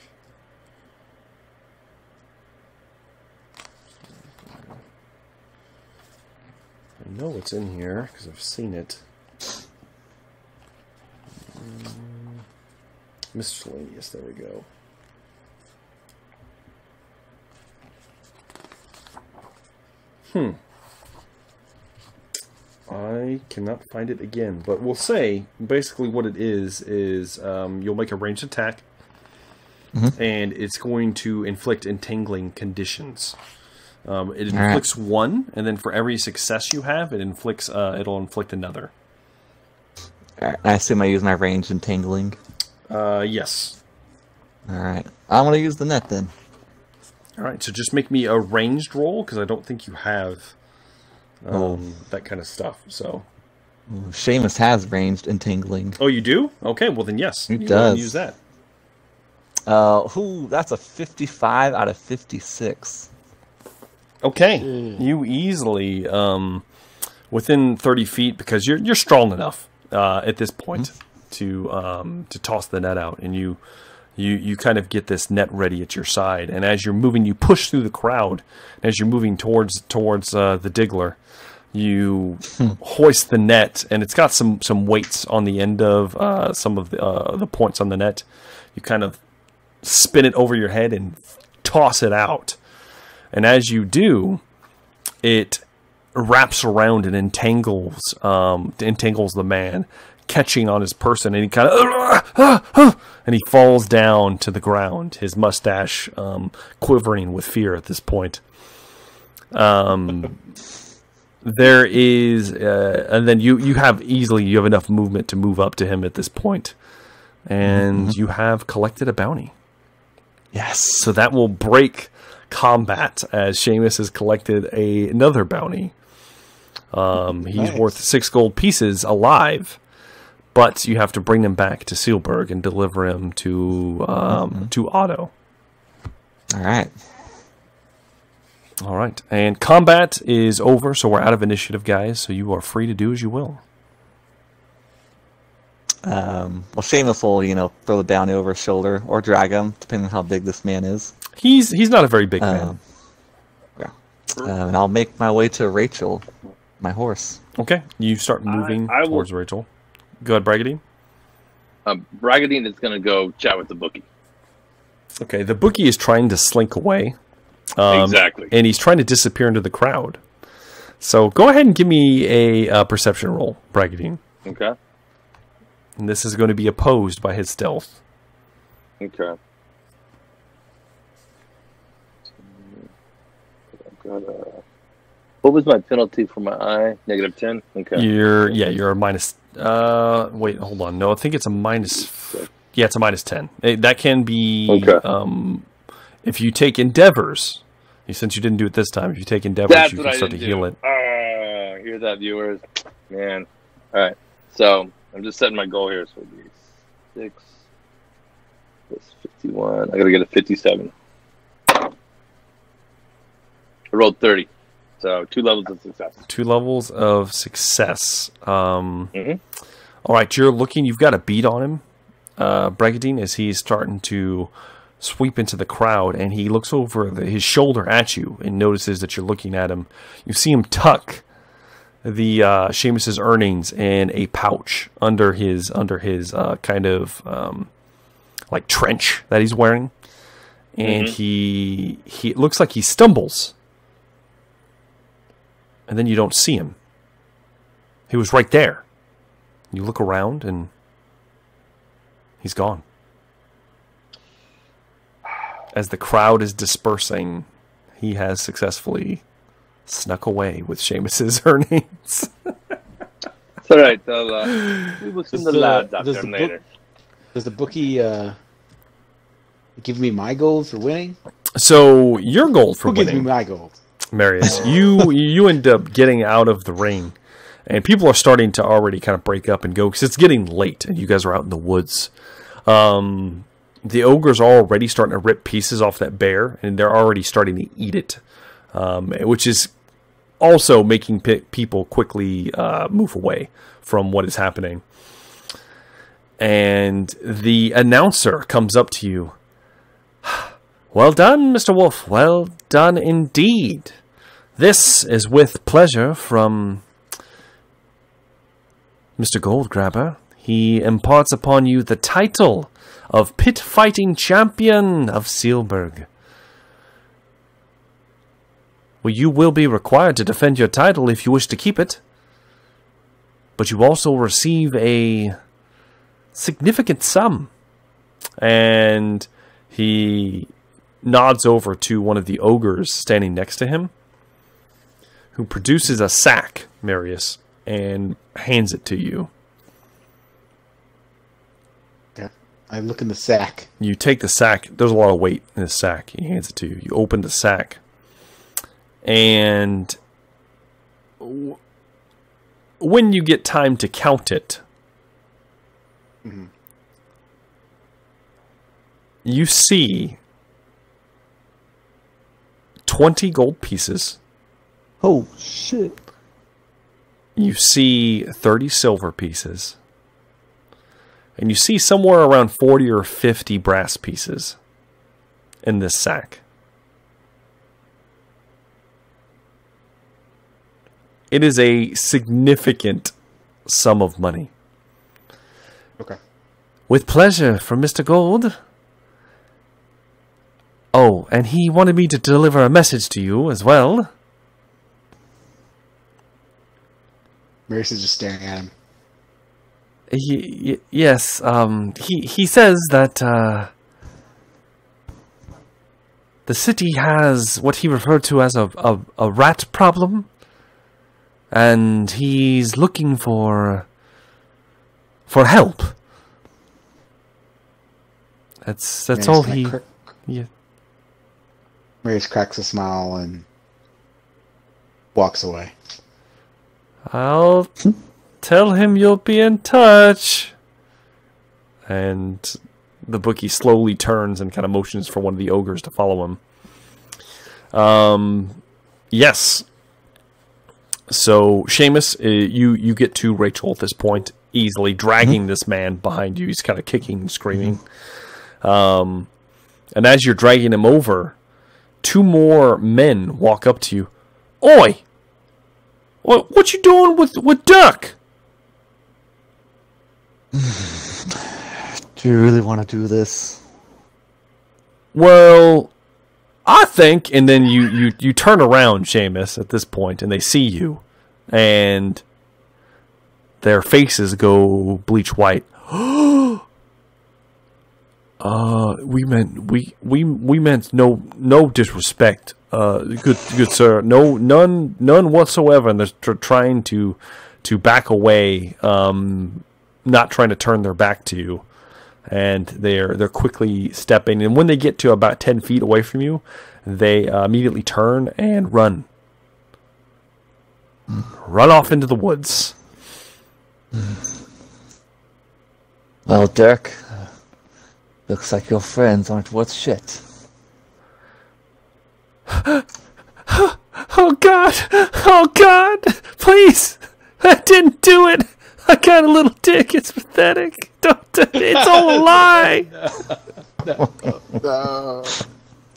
I know what's in here because I've seen it. Um, miscellaneous, there we go. Hmm. I cannot find it again, but we'll say basically what it is is um, you'll make a ranged attack, mm-hmm. and it's going to inflict entangling conditions. Um, it inflicts right. one, and then for every success you have, it inflicts. Uh, it'll inflict another. All right. I assume I use my range entangling. Uh, yes. All right. I'm gonna use the net then. All right. So just make me a ranged roll because I don't think you have um, oh. that kind of stuff. So. Ooh, Seamus has ranged entangling. Oh, you do? Okay. Well, then yes, he you does use that. Uh, who? That's a fifty-five out of fifty-six. Okay, you easily um, within thirty feet because you're you're strong enough uh, at this point mm-hmm. to um, to toss the net out, and you you you kind of get this net ready at your side. And as you're moving, you push through the crowd. And as you're moving towards towards uh, the Diggler, you hoist the net, and it's got some some weights on the end of uh, some of the uh, the points on the net. You kind of spin it over your head and toss it out. And as you do, it wraps around and entangles, um, entangles the man, catching on his person, and he kind of, uh, uh, uh, and he falls down to the ground, his mustache um, quivering with fear at this point. Um, there is, uh, and then you you have easily you have enough movement to move up to him at this point, and mm-hmm. you have collected a bounty. Yes, so that will break combat as Seamus has collected a, another bounty. Um, he's nice. worth six gold pieces alive, but you have to bring him back to Seelberg and deliver him to um, mm-hmm. to Otto. All right. All right. And combat is over, so we're out of initiative, guys, so you are free to do as you will. Um, well, Seamus will, you know, throw the bounty over his shoulder or drag him, depending on how big this man is. He's he's not a very big man. Uh, yeah. Uh, and I'll make my way to Rachel, my horse. Okay. You start moving I, I towards will... Rachel. Go ahead, Bragadine. Uh, Bragadine is going to go chat with the bookie. Okay. The bookie is trying to slink away. Um, exactly. And he's trying to disappear into the crowd. So go ahead and give me a uh, perception roll, Bragadine. Okay. And this is going to be opposed by his stealth. Okay. Got a, what was my penalty for my eye? Negative ten? Okay. You're, yeah, you're a minus... Uh, wait, hold on. No, I think it's a minus... Yeah, it's a minus ten. It, that can be... Okay. Um, if you take endeavors... Since you didn't do it this time, if you take endeavors, That's you can start to do. heal it. Uh, hear that, viewers? Man. All right. So, I'm just setting my goal here. So, it'll be six... That's fifty-one. I got to get a fifty-seven. I rolled thirty, so two levels of success. Two levels of success. Um, mm-hmm. All right, you're looking. You've got a beat on him, uh, Bragadine, as he's starting to sweep into the crowd, and he looks over the, his shoulder at you and notices that you're looking at him. You see him tuck the uh, Seamus's earnings in a pouch under his under his uh, kind of um, like trench that he's wearing, and mm-hmm. he he it looks like he stumbles. And then you don't see him. He was right there. You look around and he's gone. As the crowd is dispersing, he has successfully snuck away with Seamus's earnings. It's all right. I'll, uh, we will send the lab doctor does the later. Does the bookie uh, give me my gold for winning? So your gold for Who winning. Who gives me my gold? Marius, you you end up getting out of the ring, and people are starting to already kind of break up and go because it's getting late, and you guys are out in the woods. Um, the ogres are already starting to rip pieces off that bear, and they're already starting to eat it, um, which is also making pe people quickly uh, move away from what is happening. And the announcer comes up to you. Well done, Mister Wolf. Well done indeed. This is with pleasure from Mister Goldgrabber. He imparts upon you the title of pit-fighting champion of Seelberg. Well, you will be required to defend your title if you wish to keep it, but you also receive a significant sum. And he... nods over to one of the ogres standing next to him, who produces a sack, Marius, and hands it to you. Yeah, I look in the sack. You take the sack. There's a lot of weight in the sack. He hands it to you. You open the sack. And when you get time to count it, mm-hmm. you see... twenty gold pieces. Oh, shit. You see thirty silver pieces. And you see somewhere around forty or fifty brass pieces in this sack. It is a significant sum of money. Okay. With pleasure from Mister Gold. Oh, and he wanted me to deliver a message to you as well. Marius is just staring at him. He, yes, um, he, he says that uh, the city has what he referred to as a, a, a rat problem. And he's looking for, for help. That's, that's all he... Yeah. Marius cracks a smile and walks away. I'll tell him you'll be in touch. And the bookie slowly turns and kind of motions for one of the ogres to follow him. Um, yes. So, Seamus, uh, you, you get to Rachel at this point, easily dragging mm-hmm. this man behind you. He's kind of kicking and screaming. Um... And as you're dragging him over, two more men walk up to you. Oi! What, what you doing with, with Dirk? Do you really want to do this? Well, I think... And then you, you, you turn around, Seamus, at this point, and they see you. And their faces go bleach white. uh, we meant we we we meant no no disrespect. Uh, good good sir, no none none whatsoever. And they're trying to to back away, um, not trying to turn their back to you. And they're they're quickly stepping. And when they get to about ten feet away from you, they uh, immediately turn and run. Run off into the woods. Well, Dirk, uh, looks like your friends aren't worth shit. Oh God! Oh God! Please! I didn't do it! I got a little dick. It's pathetic. Don't do it. It's all a lie! No, no, no.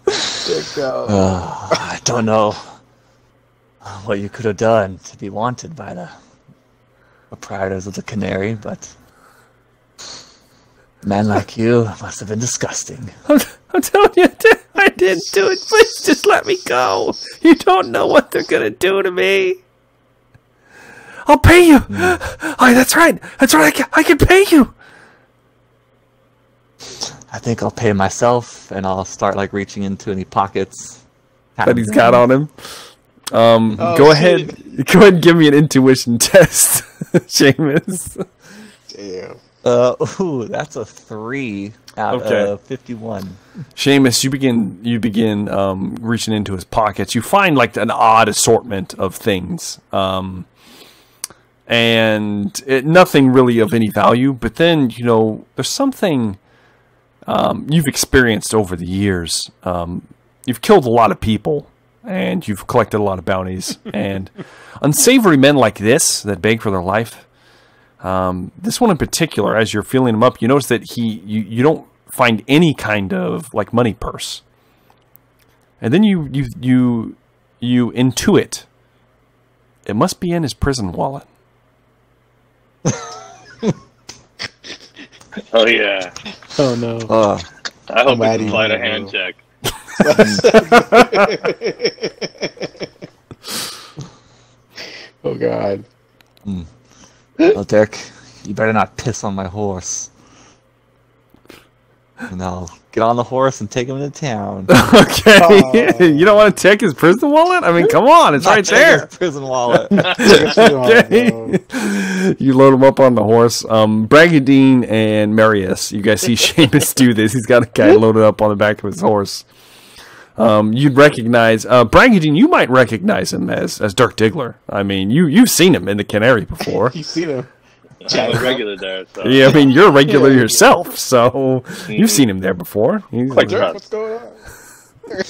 Dick, no. Uh, I don't know what you could have done to be wanted by the proprietors of the Canary, but a man like you must have been disgusting. I'm, I'm telling you, I didn't do it. Please just let me go. You don't know what they're gonna do to me. I'll pay you. Mm. Oh, that's right. That's right. I can, I can pay you. I think I'll pay myself, and I'll start like reaching into any pockets that he's got on him. Um, oh, go ahead, shit. Go ahead and give me an intuition test, Seamus. Damn. Uh, ooh, that's a three out okay. of fifty-one. Seamus, you begin, you begin, um, reaching into his pockets. You find like an odd assortment of things, um, and it, nothing really of any value. But then, you know, there's something, um, you've experienced over the years. Um, you've killed a lot of people. And you've collected a lot of bounties. And unsavory men like this that beg for their life. Um, this one in particular, as you're feeling him up, you notice that he you, you don't find any kind of like money purse. And then you you you you intuit it must be in his prison wallet. Oh yeah. Oh no. Uh, I hope I applied a hand check. Oh God! Mm. Well, Dirk, you better not piss on my horse. And I'll get on the horse and take him to town. Okay. Oh. You don't want to take his prison wallet? I mean, come on, it's not right there. His prison wallet. Okay. No. You load him up on the horse. Um, Bragadine and Marius, you guys see Seamus do this. He's got a guy loaded up on the back of his horse. Um, you'd recognize, uh, Bragadine, you might recognize him as, as Dirk Diggler. I mean, you, you've seen him in the Canary before. You've seen him. I'm a regular there, so. Yeah, I mean, you're a regular yeah, yourself, so you've seen him there before. He's like, Dirk, what's going on?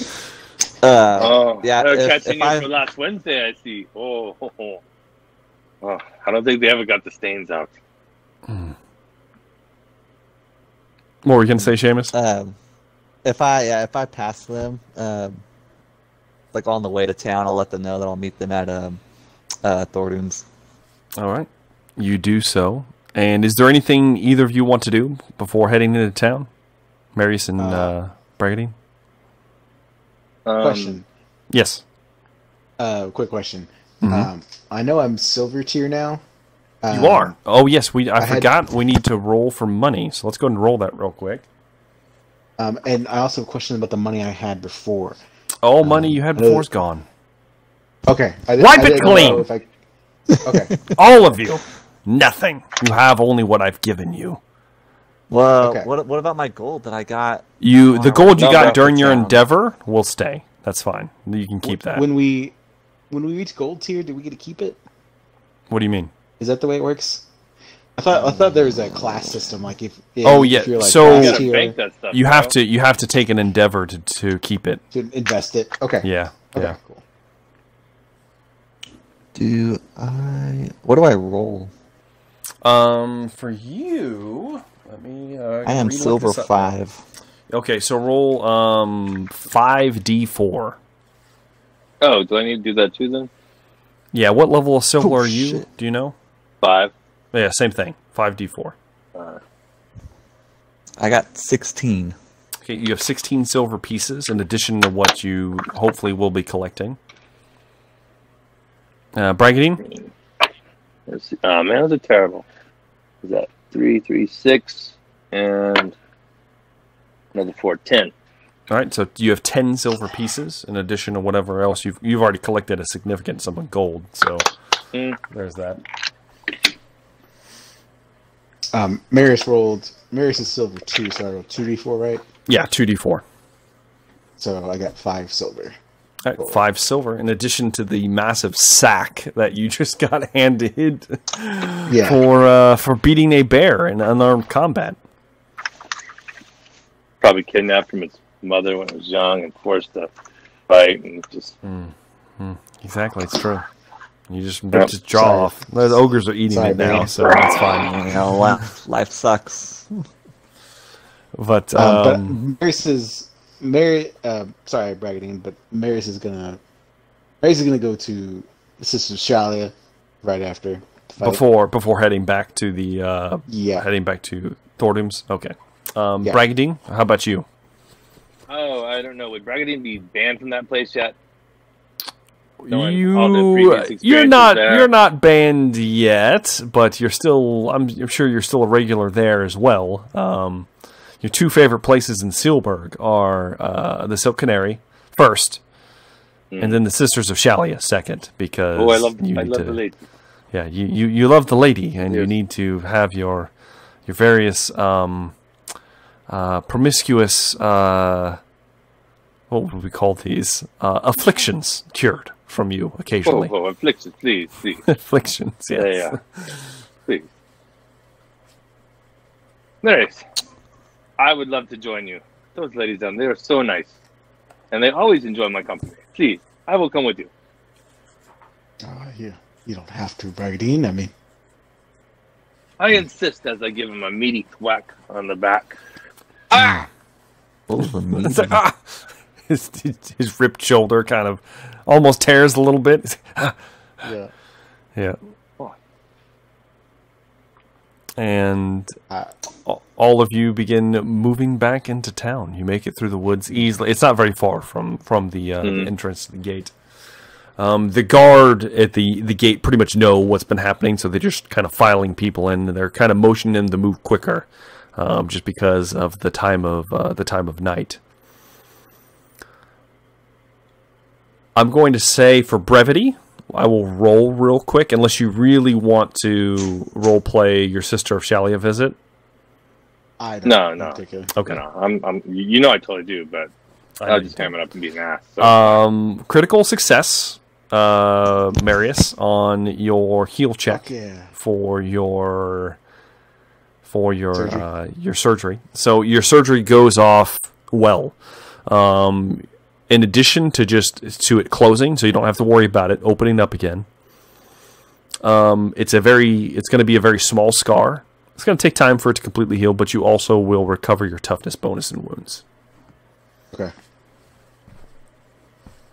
uh, oh, yeah, they're if, catching if him I... from last Wednesday, I see. Oh, oh, oh. Oh, I don't think they ever got the stains out. Mm. What were you going to say, Seamus? Um... If I yeah, if I pass them, um, like on the way to town, I'll let them know that I'll meet them at um, uh, Thordum's. All right, you do so. And is there anything either of you want to do before heading into town, Marius and uh, uh, Bragadine? Um, question. Yes. Uh, quick question. Mm-hmm. um, I know I'm silver tier now. Um, you are. Oh yes, we. I, I forgot had... we need to roll for money. So let's go ahead and roll that real quick. Um, and I also have a question about the money I had before. All um, money you had before is gone. Okay. I did, Wipe I it clean! If I... Okay. All of you. Nothing. You have only what I've given you. Well, okay. what, what about my gold that I got? You, The gold you got during your endeavor will stay. That's fine. You can keep that. When we when we reach gold tier, do we get to keep it? What do you mean? Is that the way it works? I thought I thought there was a class system, like if, if oh yeah, if you're like so you, bank that stuff, you have to you have to take an endeavor to to keep it, to invest it. Okay. Yeah. Okay. Yeah. Cool. Do I? What do I roll? Um, for you, let me. Uh, I am silver five. Okay, so roll um five d four. Oh, do I need to do that too then? Yeah, what level of silver oh, are you? Shit. Do you know? Five. Yeah, same thing. five d four. Uh, I got sixteen. Okay, you have sixteen silver pieces in addition to what you hopefully will be collecting. Uh, Bragadine? Uh, man, those are terrible. Is that three, three, six, and another four, ten. All right, so you have ten silver pieces in addition to whatever else you've you've already collected a significant sum of gold. So mm. there's that. Um, Marius rolled. Marius is silver too, so I rolled two d four, right? Yeah, two d four. So I got five silver. All right, five silver in addition to the massive sack that you just got handed yeah. for uh, for beating a bear in unarmed combat. Probably kidnapped from its mother when it was young and forced to fight and just mm. Mm. Exactly, it's true. You just ripped yep. his jaw Sorry. off. Those ogres are eating Sorry, it now, man. so that's fine. Oh, wow. Life sucks. But um, um, but Marius is. Mary, uh, sorry, Bragadine, but Marius is gonna, Marius is gonna go to Sister Shalia right after before before heading back to the uh, yeah heading back to Thordum's. Okay, um, yeah. Bragadine, how about you? Oh, I don't know. Would Bragadine be banned from that place yet? You, you're not, there. you're not banned yet, but you're still. I'm, I'm sure you're still a regular there as well. Um. Your two favorite places in Seelberg are uh, the Silk Canary first, mm. and then the Sisters of Shalia second. Because oh, I love, you I love to, the lady. Yeah, you, you, you love the lady, and yes. you need to have your your various um, uh, promiscuous uh, what would we call these uh, afflictions cured from you occasionally. Oh, afflictions, please, please. afflictions, yes. Yeah, yeah. Please. Nice. I would love to join you. Those ladies down there are so nice. And they always enjoy my company. Please, I will come with you. Uh, you, you don't have to, Bragadine. I mean... I insist as I give him a meaty whack on the back. Ah! It's like, ah! His, his ripped shoulder kind of almost tears a little bit. yeah. Yeah. And all of you begin moving back into town. You make it through the woods easily. It's not very far from from the, uh, mm. the entrance to the gate. Um, the guard at the the gate pretty much know what's been happening, so they're just kind of filing people in. They're kind of motioning them to move quicker, um, just because of the time of uh, the time of night. I'm going to say, for brevity, I will roll real quick, unless you really want to role play your Sister of Shalia visit. I don't no, no. Okay, no, I'm, I'm. You know, I totally do, but I I'll just ham it up and be an ass. So. Um, critical success, uh, Marius, on your heal check Fuck yeah. for your for your surgery. Uh, your surgery. So your surgery goes off well. Um. In addition to just to it closing, so you don't have to worry about it opening up again. Um, it's a very, it's going to be a very small scar. It's going to take time for it to completely heal, but you also will recover your toughness bonus and wounds. Okay.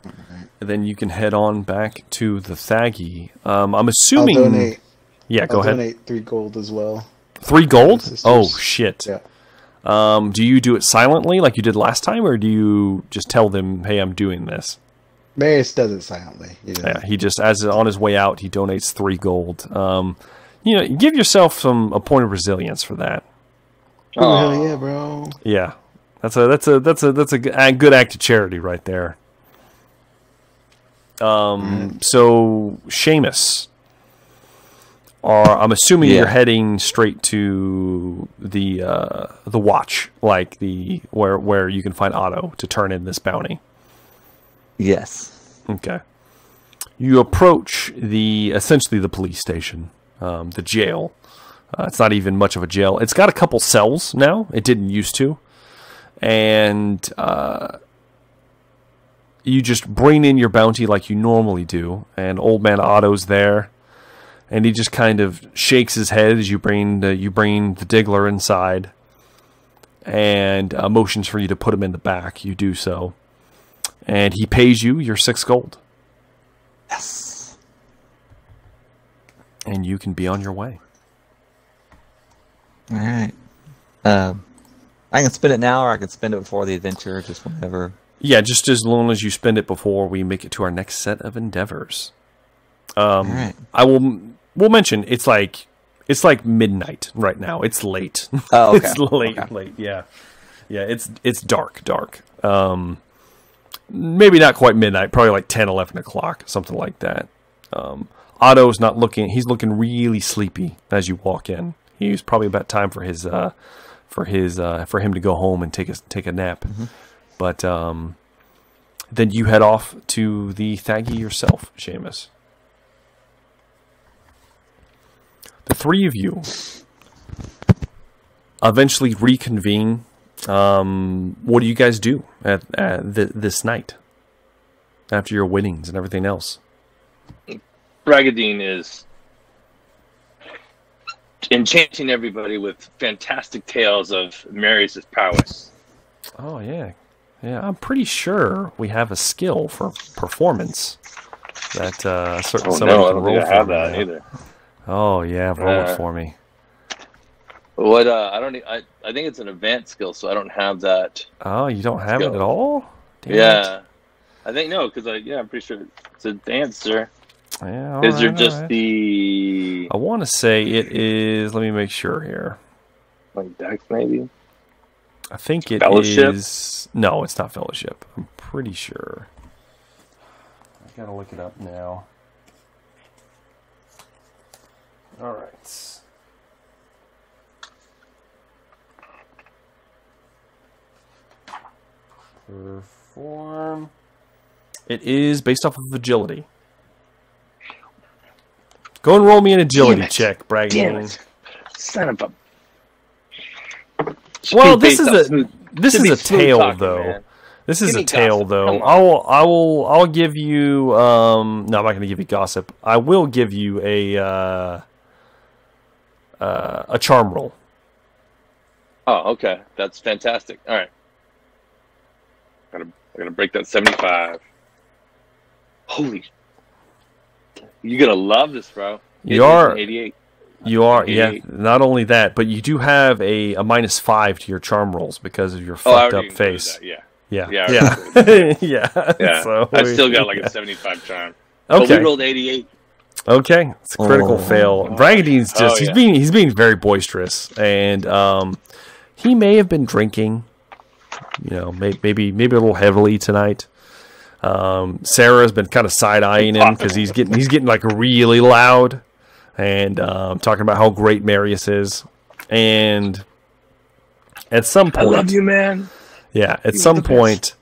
All right. And then you can head on back to the Thaggy. Um, I'm assuming. I'll donate, yeah, go I'll ahead. Donate three gold as well. Three gold? Oh shit. Yeah. Um, do you do it silently like you did last time, or do you just tell them, hey, I'm doing this? Marius does it silently. You know? Yeah, he just, as on his way out, he donates three gold. Um, you know, give yourself some a point of resilience for that. Oh hell yeah, bro! Yeah, that's a that's a that's a that's a good act of charity right there. Um, mm. so Seamus. Are, I'm assuming yeah. you're heading straight to the uh, the watch, like the where where you can find Otto to turn in this bounty. Yes. Okay. You approach the essentially the police station, um, the jail. Uh, it's not even much of a jail. It's got a couple cells now. It didn't used to, and uh, you just bring in your bounty like you normally do. And old man Otto's there. And he just kind of shakes his head as you bring the, you bring the Diggler inside. and uh, motions for you to put him in the back. You do so, and he pays you your six gold. Yes. And you can be on your way. All right. Um, I can spend it now, or I can spend it before the adventure, just whenever. Yeah, just as long as you spend it before we make it to our next set of endeavors. Um, All right. I will. We'll mention it's like it's like midnight right now. It's late. Oh, okay. It's late, okay. late. Yeah, yeah. It's it's dark, dark. Um, maybe not quite midnight. Probably like ten, eleven o'clock, something like that. Um, Otto's not looking. He's looking really sleepy as you walk in. He's probably about time for his uh, for his uh, for him to go home and take a take a nap. Mm-hmm. But um, then you head off to the Thaggy yourself, Seamus. The three of you eventually reconvene. Um, what do you guys do at, at the, this night after your winnings and everything else? Bragadine is enchanting everybody with fantastic tales of Marius' prowess. Oh, yeah. Yeah, I'm pretty sure we have a skill for performance that uh, certain oh, somebody no, can roll I have for that now. either. Oh yeah, roll uh, it for me. What? Uh, I don't. I I think it's an advanced skill, so I don't have that. Oh, you don't have skill. it at all? Damn yeah, it. I think no, because I yeah, I'm pretty sure it's advanced, sir. Yeah, is there right, just right. the? I want to say it is. Let me make sure here. Like Dex, maybe. I think it fellowship? is. No, it's not fellowship. I'm pretty sure. I gotta look it up now. All right. Perform. It is based off of agility. Go and roll me an agility check, bragging. Son of a. Well, this is a this is a tale though. This is a tale though. I will I will I'll give you um no, I'm not going to give you gossip. I will give you a uh uh a charm roll. Oh, okay. That's fantastic. All right. I'm going to I'm going to break that seventy-five. Holy. You're going to love this, bro. You are eighty-eight. You are, yeah. Not only that, but you do have a, a minus five to your charm rolls because of your oh, fucked up face. That, yeah, yeah, yeah, yeah. yeah. yeah. So I still got like yeah. a seventy-five charm. Okay, but we rolled eighty-eight. Okay, it's a critical oh. fail. Bragadine's just oh, yeah. he's being he's being very boisterous, and um, he may have been drinking, you know, maybe maybe maybe a little heavily tonight. Um, Sarah's been kind of side eyeing him because he's getting he's getting like really loud. And um, talking about how great Marius is, and at some point, I love you, man. Yeah, at you some point,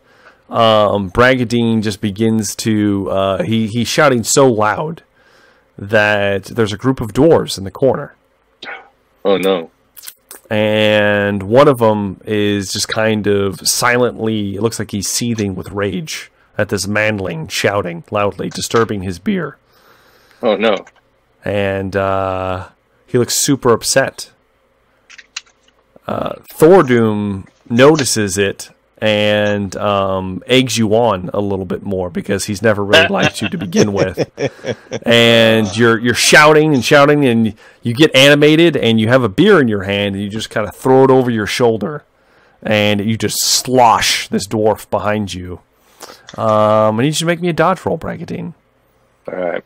um, Bragadine just begins to uh, he he's shouting so loud that there's a group of dwarves in the corner. Oh no! And one of them is just kind of silently. It looks like he's seething with rage at this manling shouting loudly, disturbing his beer. Oh no! And uh, he looks super upset. Uh, Thordum notices it and um, eggs you on a little bit more because he's never really liked you to begin with. And you're you're shouting and shouting and you get animated and you have a beer in your hand and you just kind of throw it over your shoulder and you just slosh this dwarf behind you. Um, I need you to make me a dodge roll, Bragadine. All right.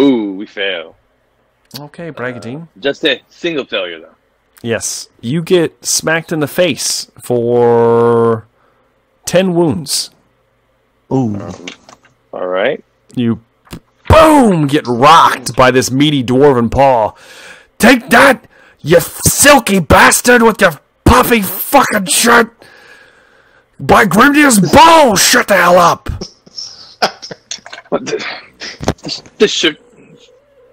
Ooh, we fail. Okay, Bragadine. Uh, just a single failure, though. Yes. You get smacked in the face for ten wounds. Ooh. Um, all right. You, boom, get rocked by this meaty dwarven paw. Take that, you silky bastard with your puffy fucking shirt. By Grimdeer's bow, shut the hell up. What the... This, this shirt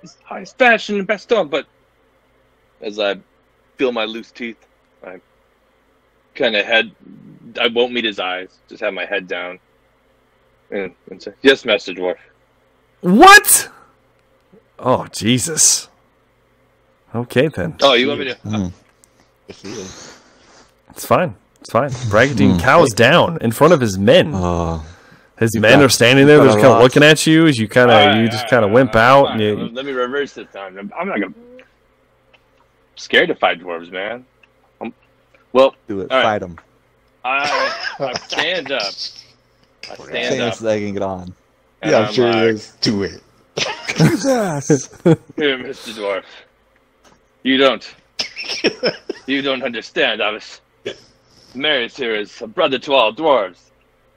is highest fashion and best on, but as I feel my loose teeth, I kind of head, I won't meet his eyes, just have my head down and, and say, yes, Master Dwarf. What? Oh, Jesus. Okay, then. Oh, you want me to? Mm. Good for you. It's fine. It's fine. Bragadine cows down in front of his men. Uh, his men got, are standing there. They're just kind of looking at you as you kind of right, you just kind of right, wimp right, out. Right. You, Let me reverse this time. I'm, I'm not gonna. I'm scared to fight dwarves, man. I'm, well, do it. Fight right. them. I, I stand up. I stand up. Legging it on. And yeah, I'm sure like, it is. Do it. His ass. Here, Mister Dwarf. You don't. You don't understand. I was. Marius here is a brother to all dwarves.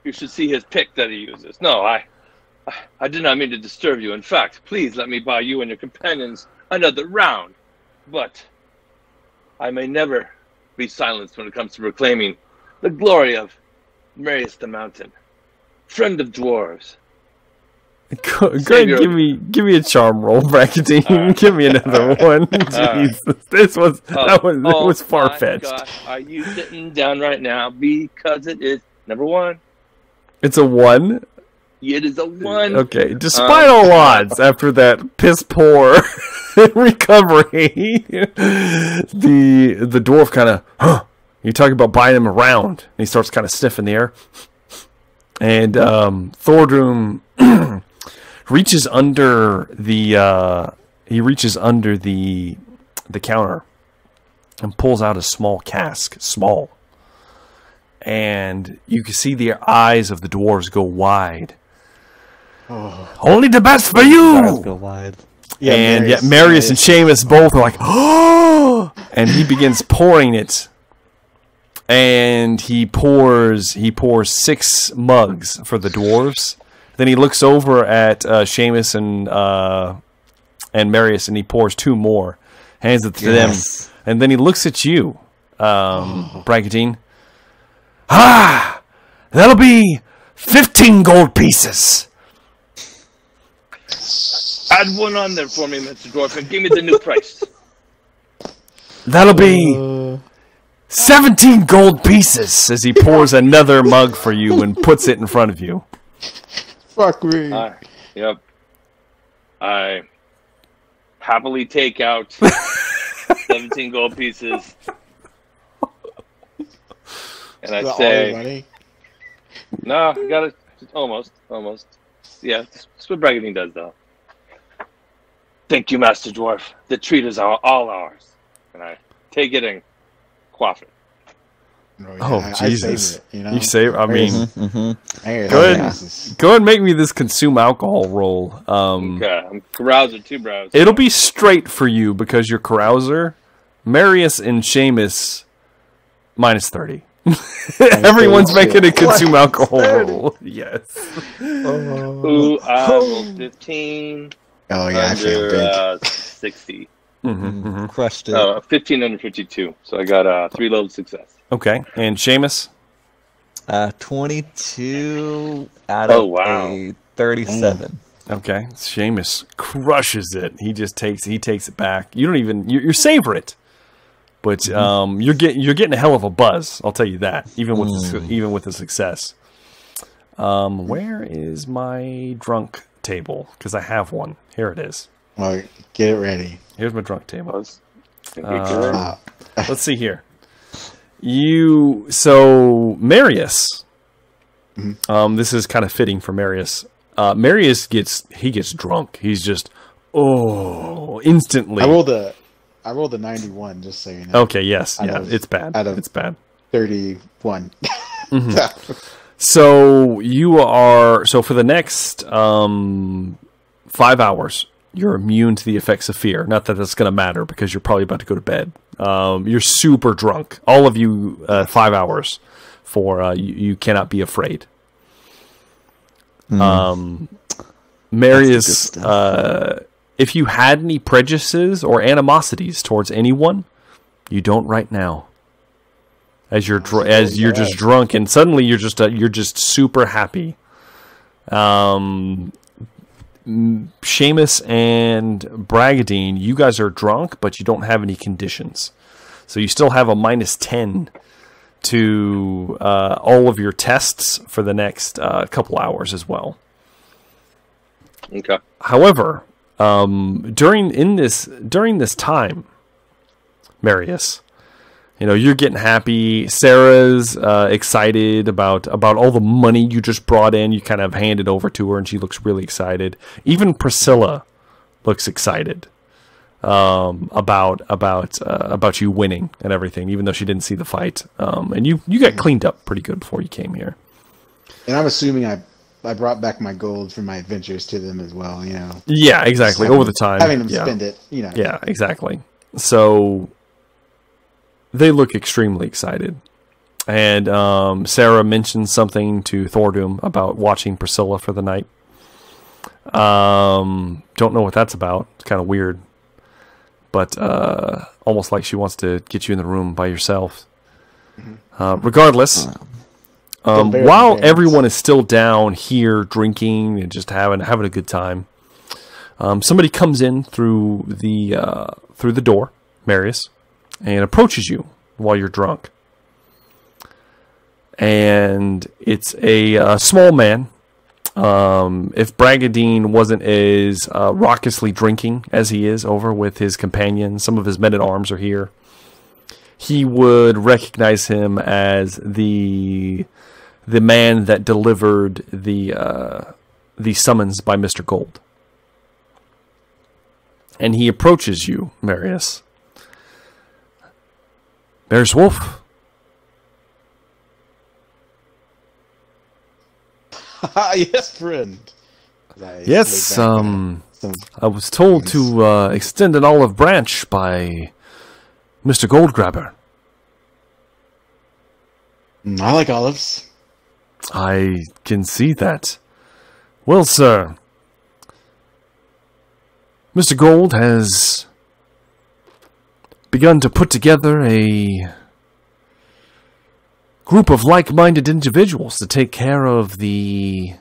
You should see his pick that he uses. No, I, I, I did not mean to disturb you. In fact, please let me buy you and your companions another round. But I may never be silenced when it comes to proclaiming the glory of Marius the Mountain, friend of dwarves. Go, go ahead and give me give me a charm roll, Bragadine. Right. Give me another right. one. Jesus, right. this was uh, that was oh, was far fetched. Gosh. Are you sitting down right now? Because it is number one. It's a one. It is a one. Okay. Despite um, all odds, after that piss poor recovery, the the dwarf kind of huh. You're talking about buying him around, and he starts kind of sniffing the air, and um, Thordum. Reaches under the uh, he reaches under the the counter and pulls out a small cask, small, and you can see the eyes of the dwarves go wide. Oh. Only the best for you. Go wide. Yeah, and Marius, yet Marius and Seamus both are like, oh! And he begins pouring it, and he pours he pours six mugs for the dwarves. Then he looks over at uh, Seamus and uh, and Marius, and he pours two more, hands it to yes. them, and then he looks at you, um, oh. Bragadine. Ah, that'll be fifteen gold pieces. Add one on there for me, Mister Dwarf, and give me the new price. That'll be seventeen gold pieces. As he pours another mug for you and puts it in front of you. Fuck me. Uh, yep. I happily take out seventeen gold pieces, and I say, "No, nah, got it. Almost, almost. Yeah, that's what Bragadine does, though." Thank you, Master Dwarf. The treat is all, all ours, and I take it and quaff it. Oh, yeah. oh I, Jesus! I save it, you know? You save. I mean, mm-hmm, mm-hmm. Go ahead, yeah. Go ahead and make me this consume alcohol roll. Um, okay, I'm carouser too, bro. It'll be straight for you because you're carouser. Marius and Seamus minus thirty. Everyone's making a consume what? alcohol roll. Yes. Oh. Ooh, I rolled fifteen. Oh yeah, under, I feel big. Uh, Sixty. Mm-hmm, mm-hmm. Crushed it. Uh, fifteen under fifty-two. So I got uh, three loads of success. Okay, and Seamus? Uh, twenty-two out oh, of wow. a thirty-seven. Mm. Okay, Seamus crushes it. He just takes he takes it back. You don't even you, you savor it, but mm-hmm. um, you're getting you're getting a hell of a buzz. I'll tell you that. Even with mm. the, even with the success. Um, where is my drunk table? Because I have one. Here it is. All right, get it ready. Here's my drunk table. Uh, let's see here. You so Marius. Mm-hmm. Um, this is kind of fitting for Marius. Uh, Marius gets he gets drunk. He's just oh instantly. I rolled a I rolled a ninety-one. Just so you know. Okay. Yes. Out yeah. Of, it's bad. Out of it's bad. thirty-one. Mm-hmm. So you are so for the next um five hours. You're immune to the effects of fear. Not that that's going to matter because you're probably about to go to bed. Um, you're super drunk. All of you, uh, five hours for uh, you, you cannot be afraid. Mm. Um, Marius, uh, if you had any prejudices or animosities towards anyone, you don't right now. As you're dr as you're just drunk, and suddenly you're just uh, you're just super happy. Um. Seamus and Bragadine, you guys are drunk, but you don't have any conditions. So you still have a minus ten to uh, all of your tests for the next uh, couple hours as well. Okay. However, um, during in this during this time, Marius, you know, you're getting happy. Sarah's uh, excited about about all the money you just brought in. You kind of hand it over to her, and she looks really excited. Even Priscilla looks excited um, about about uh, about you winning and everything, even though she didn't see the fight. Um, and you you got cleaned up pretty good before you came here. And I'm assuming I I brought back my gold from my adventures to them as well. You know. Yeah, exactly. Over the time, having them yeah. spend it. You know. Yeah, exactly. So. They look extremely excited. And um, Sarah mentioned something to Thordum about watching Priscilla for the night. Um, don't know what that's about. It's kind of weird. But uh, almost like she wants to get you in the room by yourself. Uh, regardless, um, while everyone is still down here drinking and just having having a good time, um, somebody comes in through the, uh, through the door, Marius, and approaches you while you're drunk. And it's a, a small man. Um, if Bragadine wasn't as uh, raucously drinking as he is over with his companions, some of his men-at-arms are here, he would recognize him as the the man that delivered the uh, the summons by Mister Gold. And he approaches you, Marius. Mary Swulf. Yes, friend. I yes, um, I was told things. to uh, extend an olive branch by Mister Goldgrabber. I like olives. I can see that. Well, sir, Mister Gold has begun to put together a group of like-minded individuals to take care of the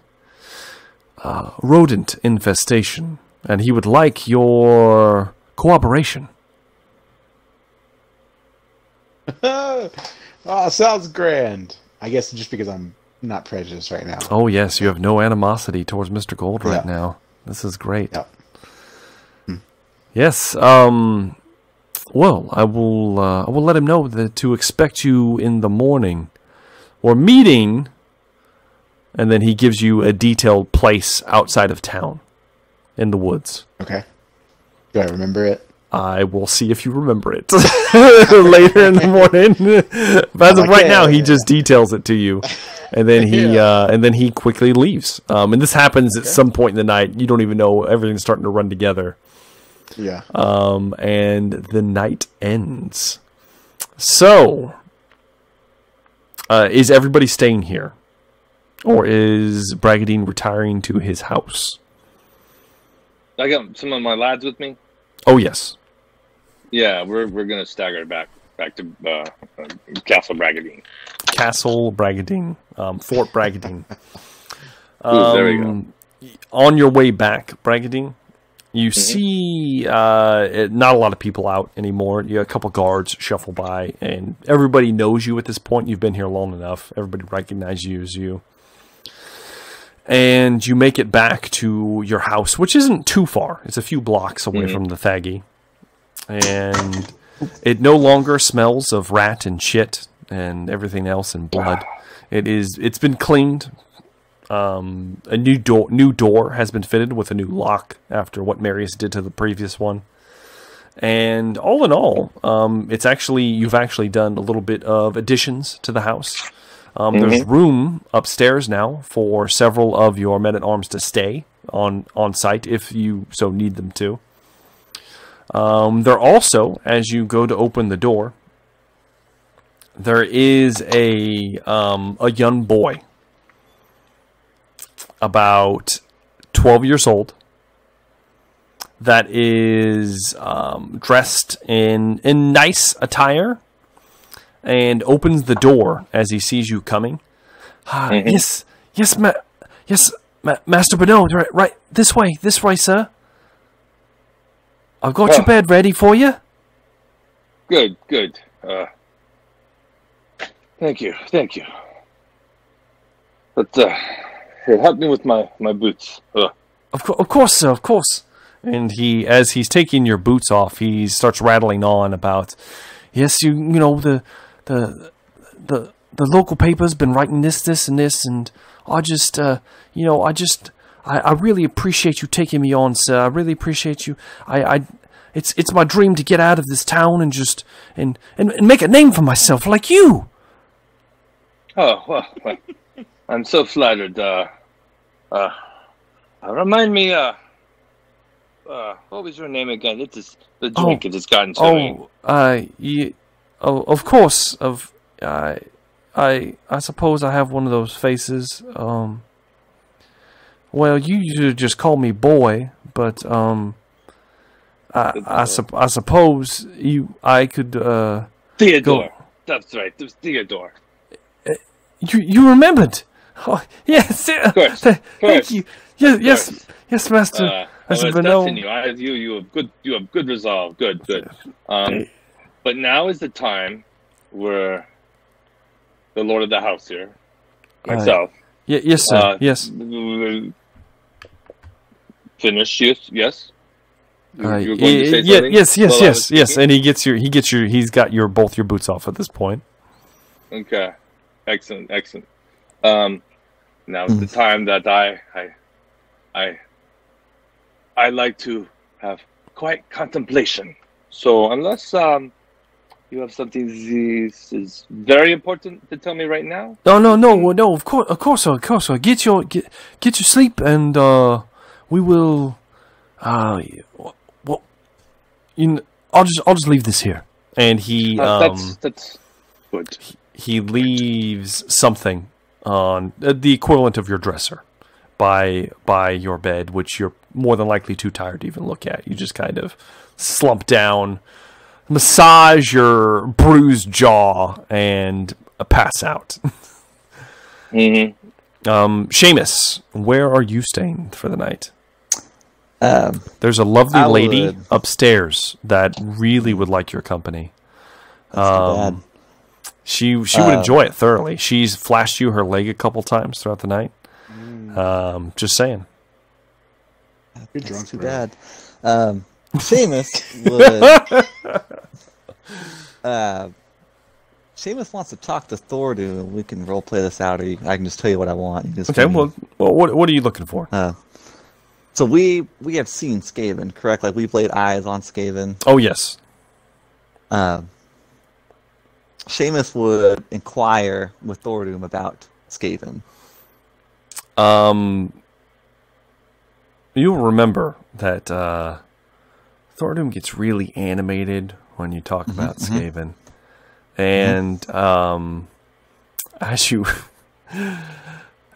uh, rodent infestation, and he would like your cooperation. Oh, sounds grand. I guess just because I'm not prejudiced right now. Oh, yes, you have no animosity towards Mister Gold right no. now. This is great. No. Hmm. Yes, um... well, I will. Uh, I will let him know that to expect you in the morning, or meeting. And then he gives you a detailed place outside of town, in the woods. Okay. Do I remember it? I will see if you remember it later in the morning. But as of right now, he just details it to you, and then he yeah. uh, and then he quickly leaves. Um, and this happens okay. at some point in the night. You don't even know. Everything's starting to run together. Yeah. Um, and the night ends. So, uh, is everybody staying here? Or is Bragadine retiring to his house? I got some of my lads with me. Oh, yes. Yeah, we're, we're going to stagger back back to uh, Castle Bragadine. Castle Bragadine. Um, Fort Bragadine. um, Ooh, there we go. On your way back, Bragadine, you see uh, it, not a lot of people out anymore. You have a couple guards shuffle by, and everybody knows you at this point. You've been here long enough. Everybody recognizes you as you. And you make it back to your house, which isn't too far. It's a few blocks away mm-hmm. from the Thaggy. And it no longer smells of rat and shit and everything else and blood. It is, it's been cleaned. Um, a new door, new door has been fitted with a new lock after what Marius did to the previous one. And all in all, um, it's actually, you've actually done a little bit of additions to the house. Um, mm-hmm. There's room upstairs now for several of your men-at-arms to stay on, on site if you so need them to. Um, there also, as you go to open the door, there is a, um, a young boy. About twelve years old, that is um, dressed in in nice attire, and opens the door as he sees you coming. Ah, mm-hmm. Yes, yes, ma yes, ma Master Bernard, right, right, this way, this way, sir. I've got oh. your bed ready for you. Good, good. Uh, thank you, thank you. But. Uh... Help me with my, my boots. Ugh. Of, co of course, sir, of course. And he, as he's taking your boots off, he starts rattling on about, yes, you you know, the the the the local paper's been writing this, this, and this, and I just, uh, you know, I just, I, I really appreciate you taking me on, sir. I really appreciate you. I, I, it's, it's my dream to get out of this town and just, and, and, and make a name for myself, like you. Oh, well, well I'm so flattered. Uh, uh, remind me, uh, uh, what was your name again? It is the drink oh, of this garden. Oh, uh, you, oh, of course, of, uh, I I suppose I have one of those faces. Um, well, you usually just call me boy, but um, I I, su I suppose you I could uh, Theodore. Go. That's right, it was Theodore. Uh, you you remembered? Oh, yes, of course. Th of course. Thank you. Yes, yes, yes, Master. Uh, Master well, that's in you. I have you. You have good. You have good resolve. Good, good. Um, but now is the time where the Lord of the House here, myself. Uh, yeah, yes, sir. Uh, yes. Finish. Yes. Yes. Uh, you were going yeah, to say yeah, yes. Yes. Yes. Yes. Thinking? And he gets your. He gets your. He's got your both your boots off at this point. Okay. Excellent. Excellent. Um, now is mm. the time that I, I, I, I like to have quiet contemplation. So unless um. you have something that is very important to tell me right now? No, no, no, well, no. Of course, of course, of course. Get your get, get your sleep, and uh, we will. Uh, well, you know, I'll just I'll just leave this here. And he uh, um, that's that's good. He, he leaves something on uh, the equivalent of your dresser by by your bed, which you're more than likely too tired to even look at. You just kind of slump down, massage your bruised jaw, and uh, pass out. Mm-hmm. um, Seamus, where are you staying for the night? Um, There's a lovely I lady would. upstairs that really would like your company. Um, she she uh, would enjoy it thoroughly. She's flashed you her leg a couple times throughout the night. Mm. Um, just saying. You're drunk. That's too bad. Um, Seamus would. uh, Seamus wants to talk to Thordum, and we can roleplay this out. Or you, I can just tell you what I want. You just okay. Well, well, what what are you looking for? Uh, so we we have seen Skaven, correct? Like we've laid eyes on Skaven. Oh yes. Uh, Seamus would inquire with Thordum about Skaven. Um, you'll remember that. Uh, Thordum gets really animated when you talk about mm-hmm, Skaven. Mm-hmm. And um, as you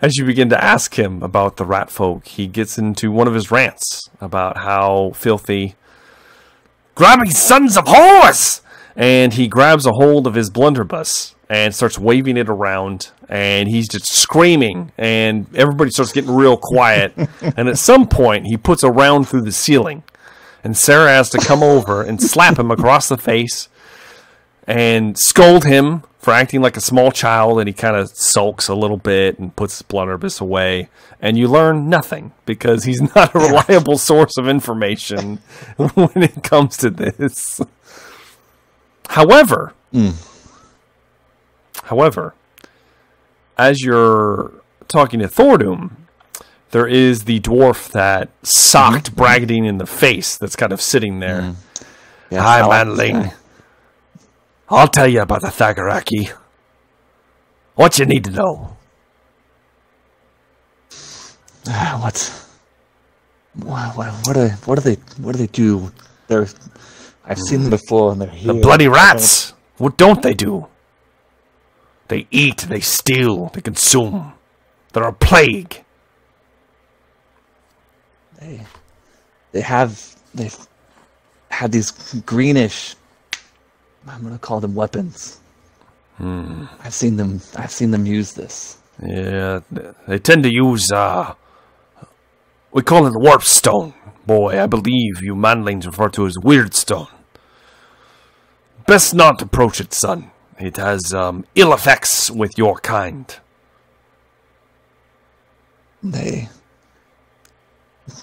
as you begin to ask him about the rat folk, he gets into one of his rants about how filthy, grabbing sons of whores! And he grabs a hold of his blunderbuss and starts waving it around, and he's just screaming, and everybody starts getting real quiet. And at some point, he puts a round through the ceiling. And Sarah has to come over and slap him across the face and scold him for acting like a small child. And he kind of sulks a little bit and puts his blunderbuss away. And you learn nothing because he's not a reliable source of information when it comes to this. However, mm. however, as you're talking to Thordum, there is the dwarf that socked Bragadine in the face that's kind of sitting there. Mm. Yeah, hi, manling. I'll tell you about the Thagaraki. What you need to know. Uh, what? What? What, what, are, what, are they, what do they do? They're, I've seen them before, and they're here. The bloody rats! Don't... What don't they do? They eat, they steal, they consume. They're a plague. They have they've had these greenish, I'm gonna call them weapons. Hmm. I've seen them I've seen them use this. Yeah, they tend to use uh we call it warp stone. Boy, I believe you manlings refer to it as weird stone. Best not approach it, son. It has um ill effects with your kind. They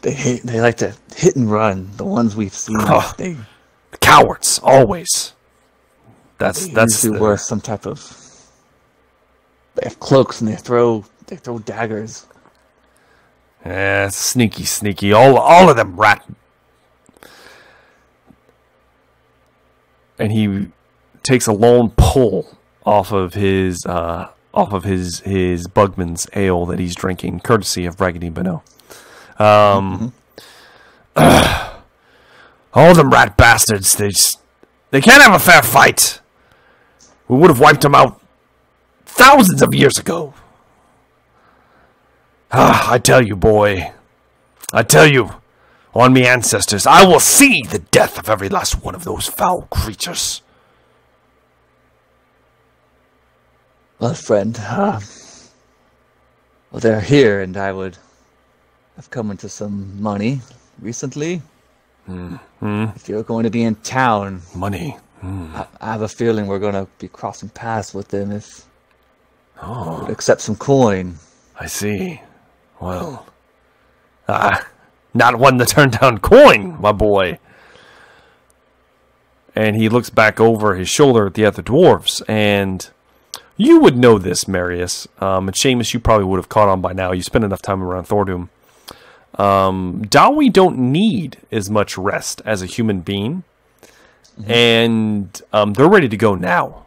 They hate, they like to hit and run. The ones we've seen, oh, they... the cowards always. That's that's the... worth some type of. They have cloaks and they throw they throw daggers. Yeah, sneaky, sneaky. All all of them rat. And he takes a long pull off of his uh, off of his his Bugman's ale that he's drinking, courtesy of Bragadine Bonneau. Um, mm-hmm. All them rat bastards. They just, they can't have a fair fight. We would have wiped them out thousands of years ago. Ah, I tell you, boy. I tell you, on me ancestors, I will see the death of every last one of those foul creatures. Well, friend, uh, well, they're here, and I would have come into some money recently. Mm-hmm. If you're going to be in town... Money. Mm. I, I have a feeling we're going to be crossing paths with them if... Oh. Accept some coin. I see. Well, ah, not one to turn down coin, my boy. And he looks back over his shoulder at the other dwarves, and you would know this, Marius. Um, and Seamus, you probably would have caught on by now. You spent enough time around Thordum. Um, Dawi don't need as much rest as a human being, mm-hmm. and um, they're ready to go now.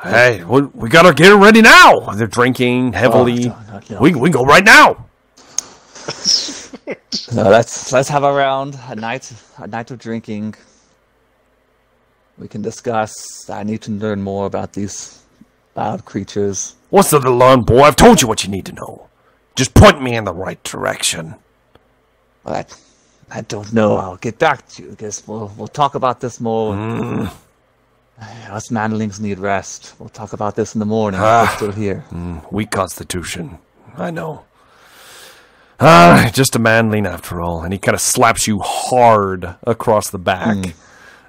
Hey, we gotta get ready now. They're drinking heavily. Oh, no, no, no. We we go right now. No, let's let's have a round, a night, a night of drinking. We can discuss. I need to learn more about these loud creatures. What's the alarm, boy? I've told you what you need to know. Just point me in the right direction. Well, I, I don't know. I'll get back to you. I guess we'll we'll talk about this more. Mm. Us manlings need rest. We'll talk about this in the morning. Ah, we're still here. Weak constitution. I know. Ah, just a manling after all. And he kind of slaps you hard across the back. Mm.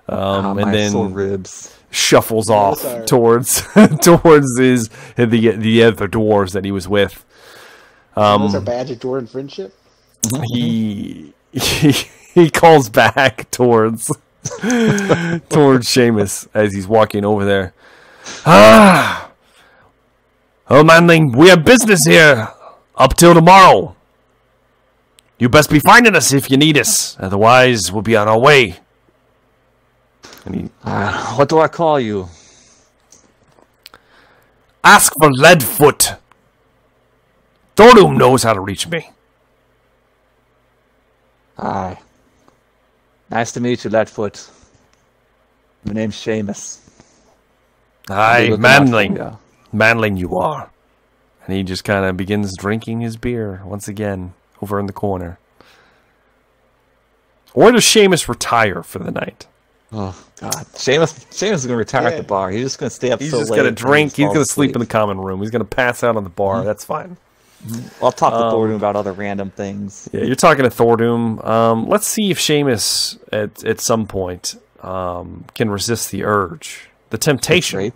Um, ah, and then ribs. Shuffles off oh, towards towards his the, the other dwarves that he was with. Um, Those are badge of dwarven friendship? He, he, he calls back towards... towards Seamus as he's walking over there. Ah, oh manling, we have business here up till tomorrow. You best be finding us if you need us, otherwise we'll be on our way. And he, uh, what do I call you? Ask for Leadfoot. Thordum knows how to reach me. Aye. Nice to meet you, Leadfoot. My name's Seamus. Aye, manling. Manling you are. And he just kind of begins drinking his beer once again over in the corner. Or does Seamus retire for the night? Oh, God. Seamus, Seamus is going to retire yeah. at the bar. He's just going to stay up He's so late. He's just going to drink. He's going to sleep in the common room. He's going to pass out on the bar. Mm-hmm. That's fine. I'll talk to um, Thordum about other random things. Yeah, you're talking to Thordum. Um, let's see if Seamus at at some point um, can resist the urge, the temptation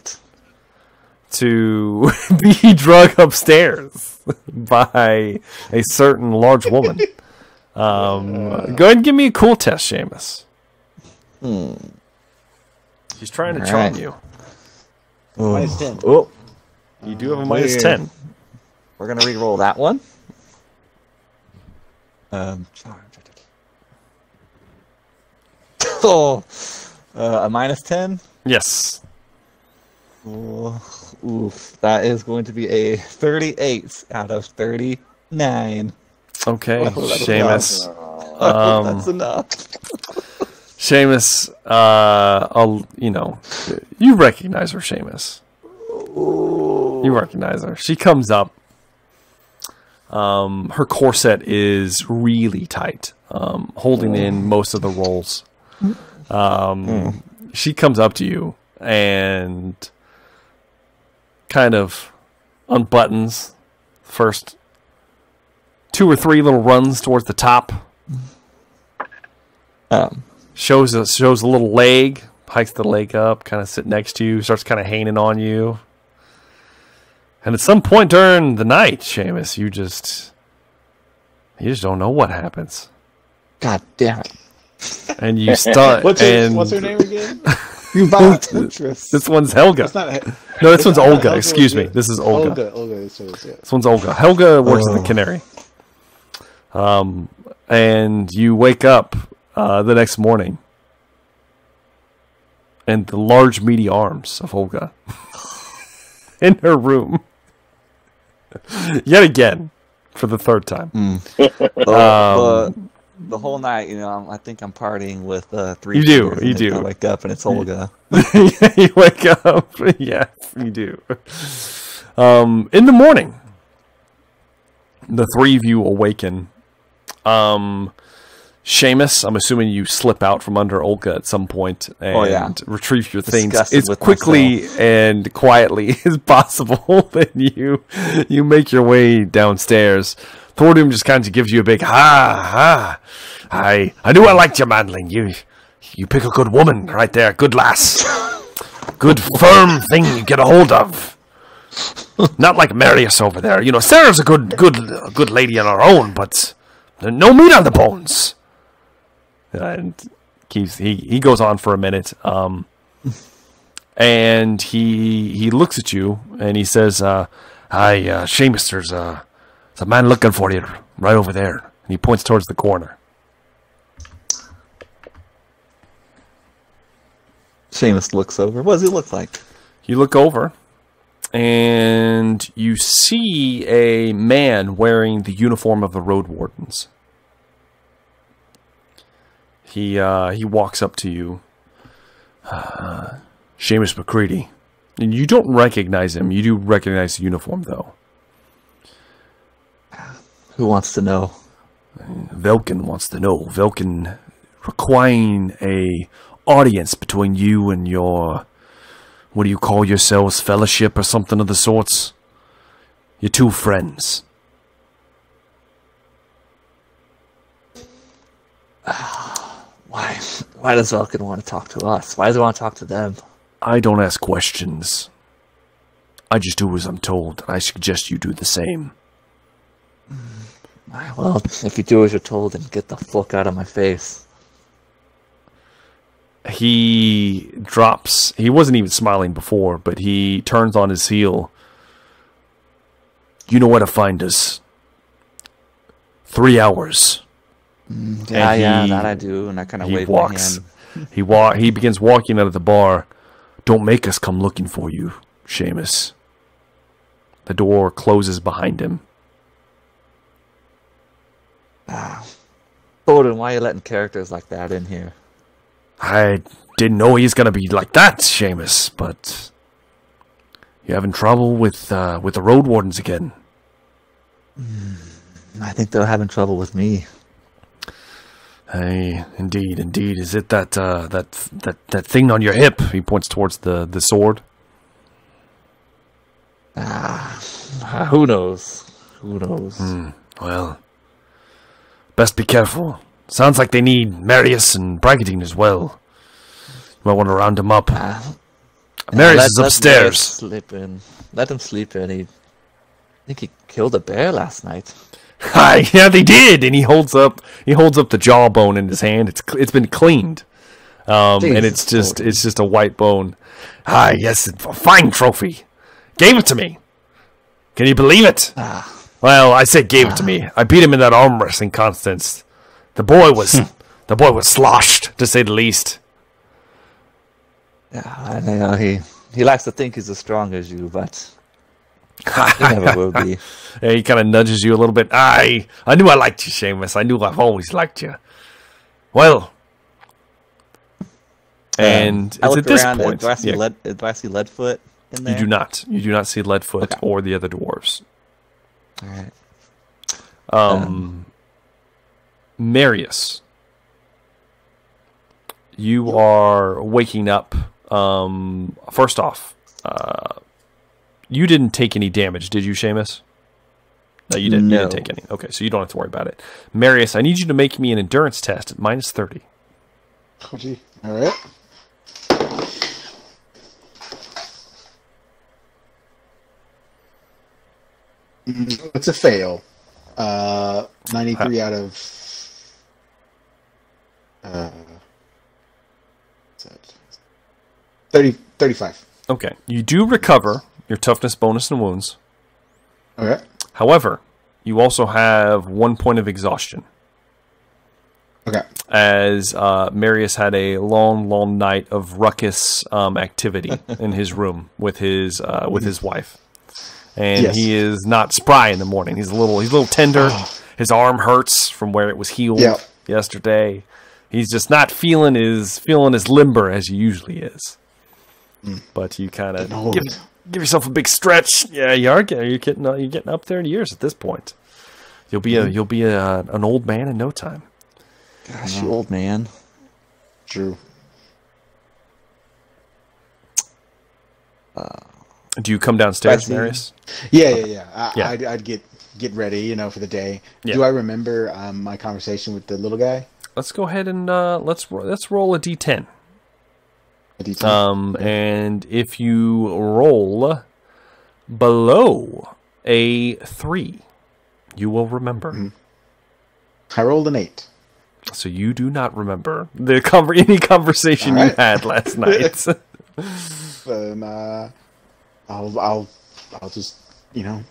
to be drug upstairs by a certain large woman. um, uh, go ahead and give me a cool test, Seamus. Hmm. He's trying to All charm right. you. Ooh. Minus ten. Oh, you do have a minus Weird. ten. We're going to re-roll that one. Um, oh, uh, a minus ten? Yes. Ooh, oof, that is going to be a thirty-eight out of thirty-nine. Okay, oh, Seamus. Um, that's enough. Seamus, uh, I'll, you know, you recognize her, Seamus. Ooh. You recognize her. She comes up. Um, her corset is really tight, um, holding in most of the rolls. Um, mm. She comes up to you and kind of unbuttons first two or three little runs towards the top. Um, shows a, shows a little leg, hikes the leg up, kind of sitting next to you, starts kind of hanging on you. And at some point during the night, Seamus, you just you just don't know what happens. God damn it! And you start. what's, what's her name again? You bought Tetris. This one's Helga. It's not, no, this it's one's Olga. Helga, excuse me. This is Olga. Olga, Olga is yours, yeah. This one's Olga. Helga works oh. in the Canary. Um, and you wake up uh, the next morning, and the large, meaty arms of Olga in her room. Yet again, for the third time. Mm. uh, um, the whole night, you know, I'm, I think I'm partying with uh, three. You do, you do. I wake up and it's Olga. You wake up, yes, you do. Um, in the morning, the three of you awaken. Um, Seamus, I'm assuming you slip out from under Olga at some point and oh, yeah. retrieve your things as quickly myself. and quietly as possible. Then you you make your way downstairs. Thordum just kind of gives you a big ha ha. I I knew I liked your manling. You you pick a good woman right there, good lass, good firm thing you get a hold of. Not like Marius over there. You know, Sarah's a good good good lady on her own, but no meat on the bones. And keeps he he goes on for a minute, um, and he he looks at you and he says, uh, "Hi, uh, Seamus, there's a, there's a man looking for you right over there." And he points towards the corner. Seamus looks over. What does he look like? You look over, and you see a man wearing the uniform of the Road Wardens. He uh, he walks up to you, uh, Seamus McCready, and you don't recognize him. You do recognize the uniform, though. Who wants to know? Velkin wants to know. Velkin requiring a audience between you and your, what do you call yourselves, fellowship or something of the sorts? Your two friends. Why? Why does Velkin want to talk to us? Why does he want to talk to them? I don't ask questions. I just do as I'm told. I suggest you do the same. Well, if you do as you're told, then get the fuck out of my face. He drops. He wasn't even smiling before, but he turns on his heel. You know where to find us. Three hours. Yeah, and yeah, he, that I do, and I kind of wave walks, my hand. He walks. He begins walking out of the bar. Don't make us come looking for you, Seamus. The door closes behind him. Ah, Bowden, why are you letting characters like that in here? I didn't know he's gonna be like that, Seamus. But you having trouble with uh, with the Road Wardens again? I think they're having trouble with me. Hey, indeed, indeed. Is it that uh, that that that thing on your hip? He points towards the the sword. Ah, who knows? Who knows? Mm, well, best be careful. Sounds like they need Marius and Bragadine as well. You might want to round them up. Ah, Marius let, is upstairs. Let Marius sleep in. Let him sleep in. He, I think he killed a bear last night. Hi, yeah, they did, and he holds up. He holds up the jawbone in his hand. It's it's been cleaned, um, Jesus and it's just Lord. it's just a white bone. Hi, yes, a fine trophy. Gave it to me. Can you believe it? Ah. Well, I said gave it to me. I beat him in that arm wrestling contest. The boy was the boy was sloshed, to say the least. Yeah, I know he he likes to think he's as strong as you, but. He never will be. Yeah, he kind of nudges you a little bit. I I knew I liked you, Seamus. I knew I've always liked you. Well, and um, it's at this point. Do I see, yeah. lead, do I see Leadfoot in there? You do not. You do not see Leadfoot okay. or the other dwarves. All right. Um, um, Marius, you are waking up. Um, first off. Uh, You didn't take any damage, did you, Seamus? No, you didn't. No. You didn't take any. Okay, so you don't have to worry about it. Marius, I need you to make me an endurance test at minus thirty. Oh, gee. All right. It's a fail. Uh, ninety-three huh. out of... Uh, what's that? thirty, thirty-five. Okay. You do recover your toughness bonus and wounds. Okay. However, you also have one point of exhaustion. Okay. As uh, Marius had a long, long night of ruckus um, activity in his room with his uh, with his wife, and yes. he is not spry in the morning. He's a little he's a little tender. His arm hurts from where it was healed yep. yesterday. He's just not feeling as feeling as limber as he usually is. Mm. But you kind of give, give yourself a big stretch. Yeah, you are getting you're getting you're getting up there in years at this point. You'll be mm. a you'll be a, an old man in no time. Gosh, you old man. True. Uh, Do you come downstairs, Marius? Yeah, yeah, yeah. I, yeah. I'd, I'd get get ready, you know, for the day. Yeah. Do I remember um, my conversation with the little guy? Let's go ahead and uh, let's ro let's roll a d ten. A d ten. Um, yeah. And if you roll below a three, you will remember. Mm-hmm. I rolled an eight. So you do not remember the conver any conversation right. you had last night. um, uh, I'll, I'll, I'll just, you know,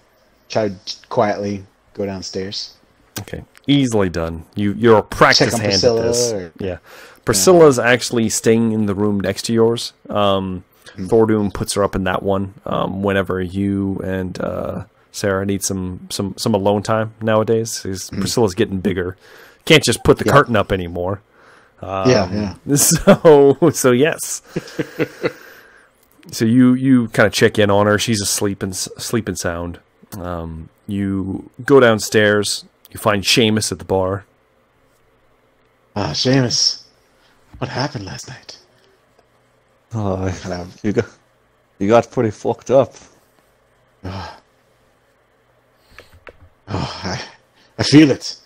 try to quietly go downstairs. Okay, easily done. You, you're a practice hand Priscilla at this. Or, yeah, Priscilla's uh, actually staying in the room next to yours. Um, mm-hmm. Thordum puts her up in that one. Um, whenever you and uh, Sarah need some some some alone time nowadays, mm-hmm. Priscilla's getting bigger. Can't just put the yeah. curtain up anymore. Um, yeah, yeah. So, so yes. so you you kind of check in on her. She's asleep and sleeping sound. Um, you go downstairs. You find Seamus at the bar. Ah, uh, Seamus, what happened last night? Oh, Hello. you got you got pretty fucked up. Oh, oh I I feel it.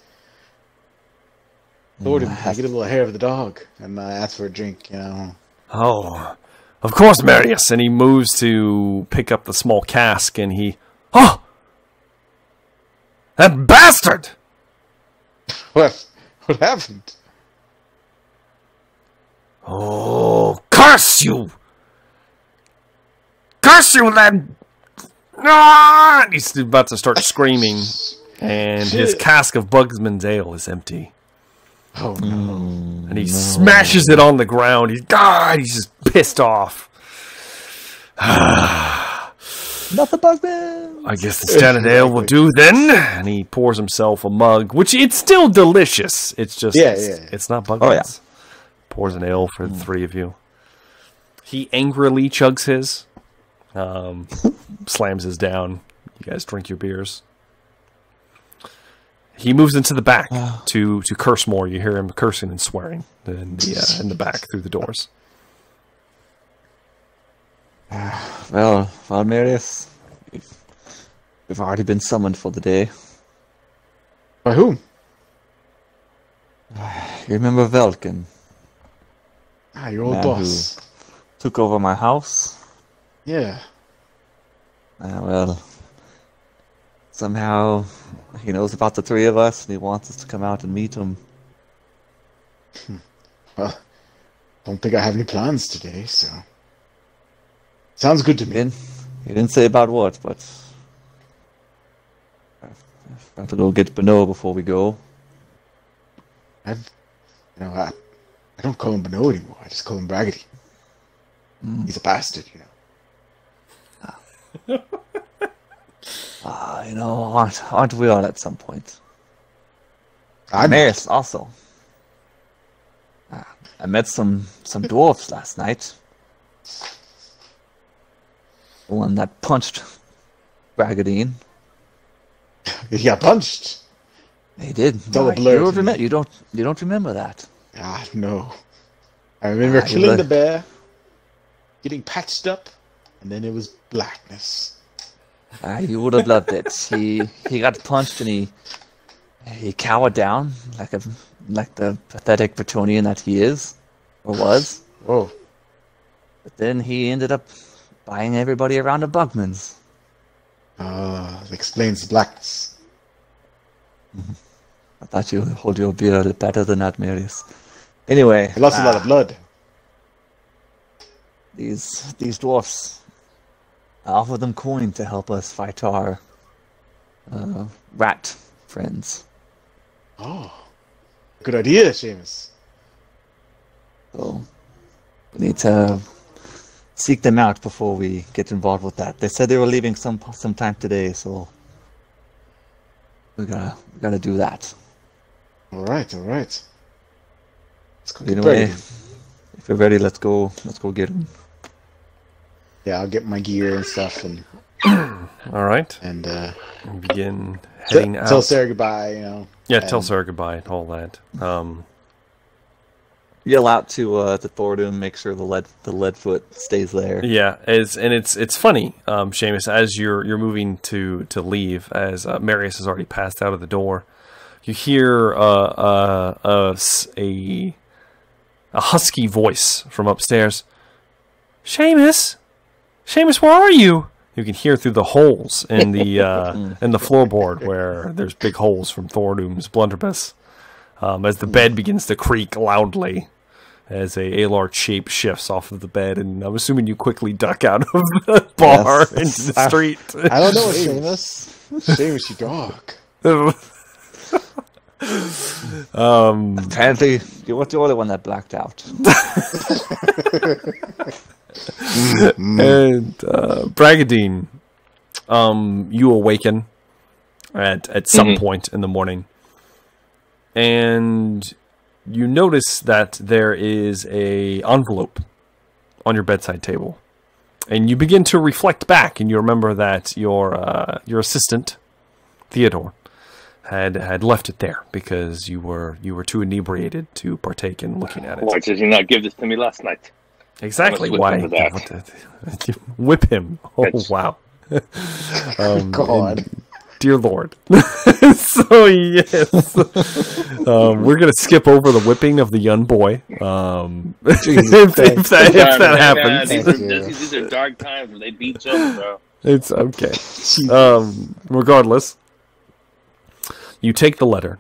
Lord, I get a little hair of the dog and uh, ask for a drink, you know. Oh, of course, Marius. And he moves to pick up the small cask and he... Oh! That bastard! What? What happened? Oh, curse you! Curse you, lad! Ah! He's about to start screaming and his cask of Bugsman's ale is empty. Oh no! And he no. smashes it on the ground. He's God. He's just pissed off. Not the Bugman. I guess the standard ale will do then. And he pours himself a mug, which it's still delicious. It's just yeah, it's, yeah, yeah. it's not Bugman's. Oh, yeah. Pours an ale for mm. the three of you. He angrily chugs his, um, slams his down. You guys drink your beers. He moves into the back to to curse more. You hear him cursing and swearing in the uh, in the back through the doors. Well, well, Marius, we've already been summoned for the day. By whom? You remember Velkin? Ah, your old boss. Took over my house. Yeah. Ah, well. Somehow, he knows about the three of us, and he wants us to come out and meet him. Well, don't think I have any plans today, so... Sounds good to me. He didn't, he didn't say about what, but... I've, I've got to go get Benoit before we go. I've... You know, I, I don't call him Benoit anymore, I just call him Bragadine. Mm. He's a bastard, you know. Ah. Ah, uh, you know, aren't, aren't we all at some point? I'm Marius, also. Uh, I met some, some dwarfs last night. The one that punched Bragadine. He got punched? He did. It's all a blur. You don't, remember, you, don't, you don't remember that? Ah, no. I remember ah, killing the bear, getting patched up, and then it was blackness. Uh, he would have loved it. He he got punched and he he cowered down like a like the pathetic Bretonian that he is or was. Whoa! But then he ended up buying everybody around the Bugman's. Ah, uh, explains blackness. I thought you hold your beer better than that, Marius. Anyway, he lost uh, a lot of blood. These these dwarfs. I offer them coin to help us fight our uh, rat friends. Oh, good idea, Seamus. So we need to seek them out before we get involved with that. They said they were leaving some some time today, so we gotta we gotta do that. All right, all right. Let's go get ready. If you're ready, let's go. Let's go get them. Yeah, I'll get my gear and stuff, and all right, and uh, begin heading t- out. Tell Sarah goodbye, you know. Yeah, and... tell Sarah goodbye and all that. Um, Yell out to uh, the Thordum, make sure the lead the Leadfoot stays there. Yeah, as and it's it's funny, um, Seamus, as you're you're moving to to leave, as uh, Marius has already passed out of the door, you hear uh, uh, uh, a a husky voice from upstairs. Seamus. Seamus, where are you? You can hear through the holes in the uh, in the floorboard where there's big holes from Thordum's blunderbuss. Um, as the bed begins to creak loudly, as a, a large shape shifts off of the bed, and I'm assuming you quickly duck out of the bar yes, into the I, street. I don't know, Seamus. Seamus, you dog. um, Apparently, you were the only one that blacked out. And uh, Bragadine, um, you awaken at at some mm-hmm. point in the morning, and you notice that there is a envelope on your bedside table, and you begin to reflect back, and you remember that your uh, your assistant Theodore had had left it there because you were you were too inebriated to partake in looking at it. Why did you not give this to me last night? Exactly why you whip him. Oh wow. um, God. And, dear Lord. So yes. um, we're gonna skip over the whipping of the young boy. Um Jesus, if, if that, if that right happens. Now, these, are, these are dark times when they beat each other, bro. It's okay. Um regardless. You take the letter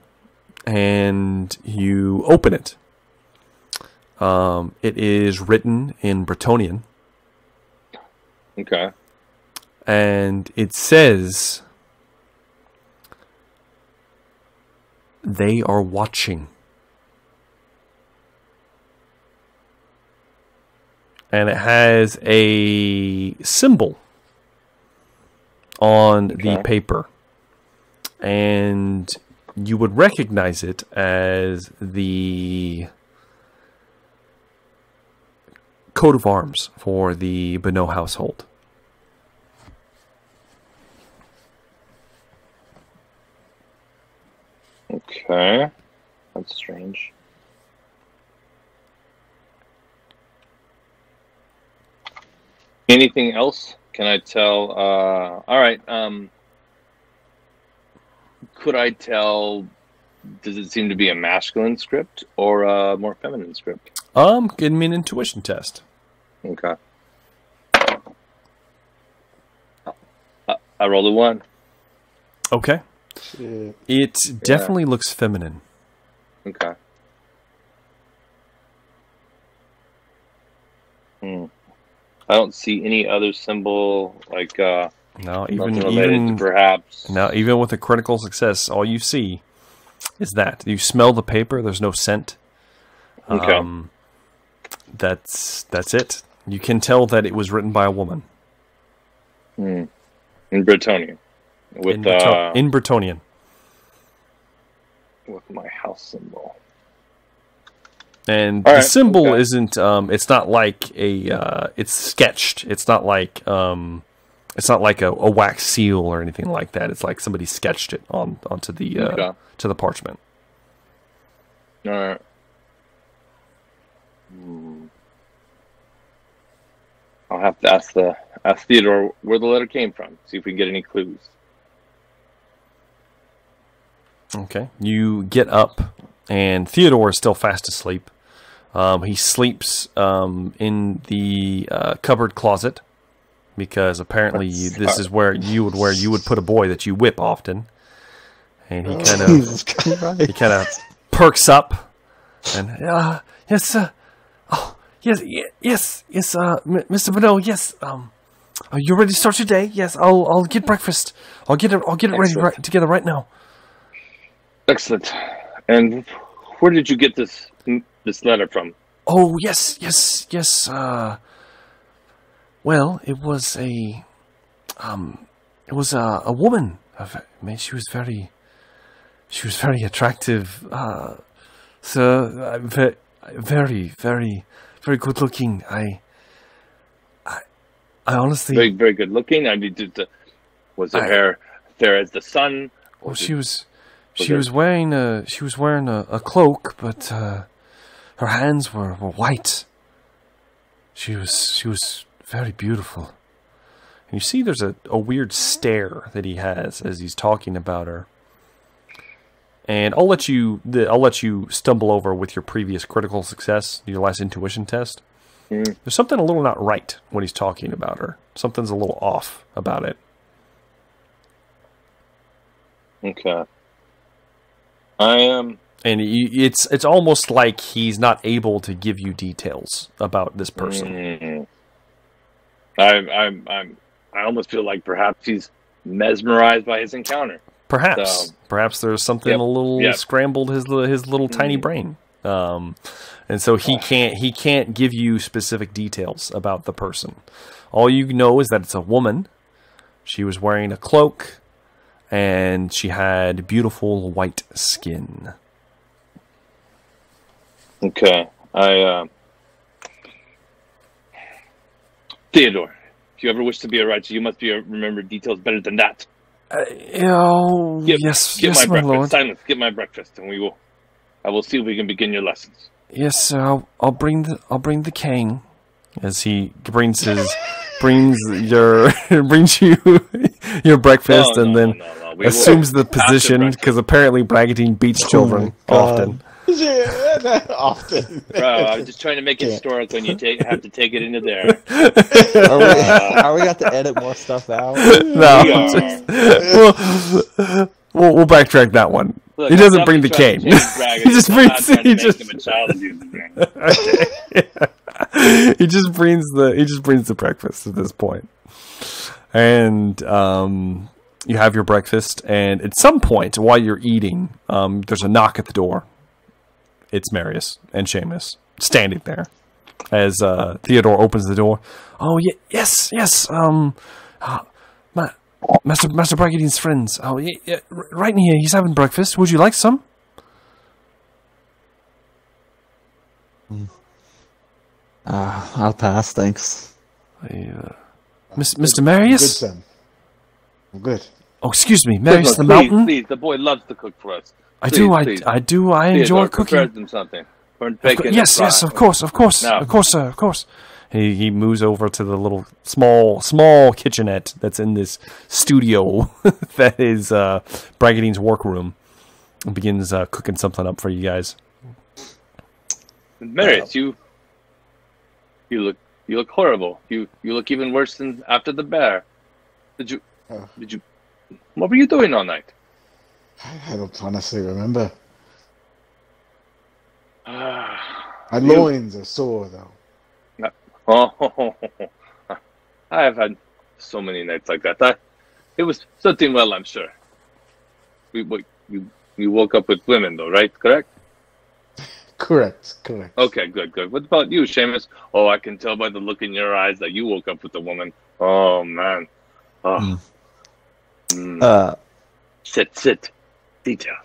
and you open it. Um, it is written in Bretonian. Okay. And it says, they are watching. And it has a symbol on okay. the paper. And you would recognize it as the coat of arms for the Bonneau household. Okay. That's strange. Anything else? Can I tell? Uh, all right. Um, could I tell? Does it seem to be a masculine script or a more feminine script? Um, give me an intuition test. Okay. I, I rolled a one. Okay. Shit. It yeah. definitely looks feminine. Okay. Hmm. I don't see any other symbol like uh no, even, even perhaps. No, even with a critical success, all you see is that you smell the paper. There's no scent. Okay. Um, that's that's it. You can tell that it was written by a woman. Mm. In Bretonian. With in, Breton- uh, in Bretonian. With my house symbol. And All the right, symbol okay. isn't. Um, it's not like a. Uh, it's sketched. It's not like. Um, It's not like a, a wax seal or anything like that. It's like somebody sketched it on onto the uh, okay. to the parchment. All right. Hmm. I'll have to ask the ask Theodore where the letter came from. See if we can get any clues. Okay, you get up, and Theodore is still fast asleep. Um, he sleeps um, in the uh, cupboard closet. Because apparently you, this is where you would where you would put a boy that you whip often, and he oh, kind of he kind of perks up and uh, yes, uh, oh Yes, yes, yes, uh, Mister Bonneau, yes, um, are you ready to start your day? Yes, I'll, I'll get breakfast. I'll get it, I'll get it ready right, together right now. Excellent. And where did you get this, this letter from? Oh, yes, yes, yes, uh, well, it was a, um, it was a, a woman. I mean, she was very, she was very attractive, uh, so, uh, very, very, very good looking. I, I, I honestly... Very, very good looking. I needed to, was it I, her there as the sun? Oh, she it, was, she was, was wearing a, she was wearing a, a cloak, but, uh, her hands were, were white. She was she was very beautiful. And you see there's a, a weird stare that he has as he's talking about her. And I'll let you the, I'll let you stumble over with your previous critical success, your last intuition test. Mm. There's something a little not right when he's talking about her. Something's a little off about it. Okay. I am... Um... And it's it's almost like he's not able to give you details about this person. Mm-hmm. I I'm I'm I almost feel like perhaps he's mesmerized by his encounter. Perhaps, so, perhaps there's something yep, a little yep. scrambled his his little mm-hmm. tiny brain, um, and so he can't he can't give you specific details about the person. All you know is that it's a woman. She was wearing a cloak, and she had beautiful white skin. Okay, I, uh... Theodore, if you ever wish to be a writer, you must be a, remember details better than that. Uh, oh, get, yes, get yes, my, my breakfast. Lord. Silence, get my breakfast, and we will... I will see if we can begin your lessons. Yes, sir, I'll, I'll bring the... I'll bring the cane. As he brings his... brings your... brings you your breakfast, no, and no, then no, no, no. assumes will. the position, because apparently Bragadine beats oh children often. Yeah, often. Bro, I'm just trying to make it yeah. historic when you take, have to take it into there. Are we, uh, are we got to edit more stuff out? No. We just, we'll, we'll, we'll backtrack that one. Look, he doesn't bring the cane. He just brings. He just. He just brings the. He just brings the breakfast at this point, and um. you have your breakfast, and at some point while you're eating, um, there's a knock at the door. It's Marius and Seamus standing there as uh, Theodore opens the door. Oh, yeah, yes, yes. Um, uh, Ma Master Master Bragadine's friends. Oh, yeah, yeah, right in here. He's having breakfast. Would you like some? Mm. Uh, I'll pass, thanks. I, uh, Miss, good, Mister Marius? I'm good, I'm good. Oh, excuse me. Marius look, the please, Mountain? Please, the boy loves to cook for us. I please, do, I, please. I do, I please, enjoy cooking. Them something. Bacon yes, yes, of course, of course, no. of course, sir, of course. He, he moves over to the little small, small kitchenette that's in this studio that is uh, Bragadine's workroom and begins uh, cooking something up for you guys. Merit, you, you look, you look horrible. You, you look even worse than after the bear. Did you, oh. did you, what were you doing all night? I don't honestly remember. Uh, My you... loins are sore, though. Oh, I have had so many nights like that. I, it was something well, I'm sure. We, we, you, you woke up with women, though, right? Correct? Correct, correct. Okay, good, good. What about you, Seamus? Oh, I can tell by the look in your eyes that you woke up with a woman. Oh, man. Oh. Mm. Mm. Uh... Sit, sit. Details.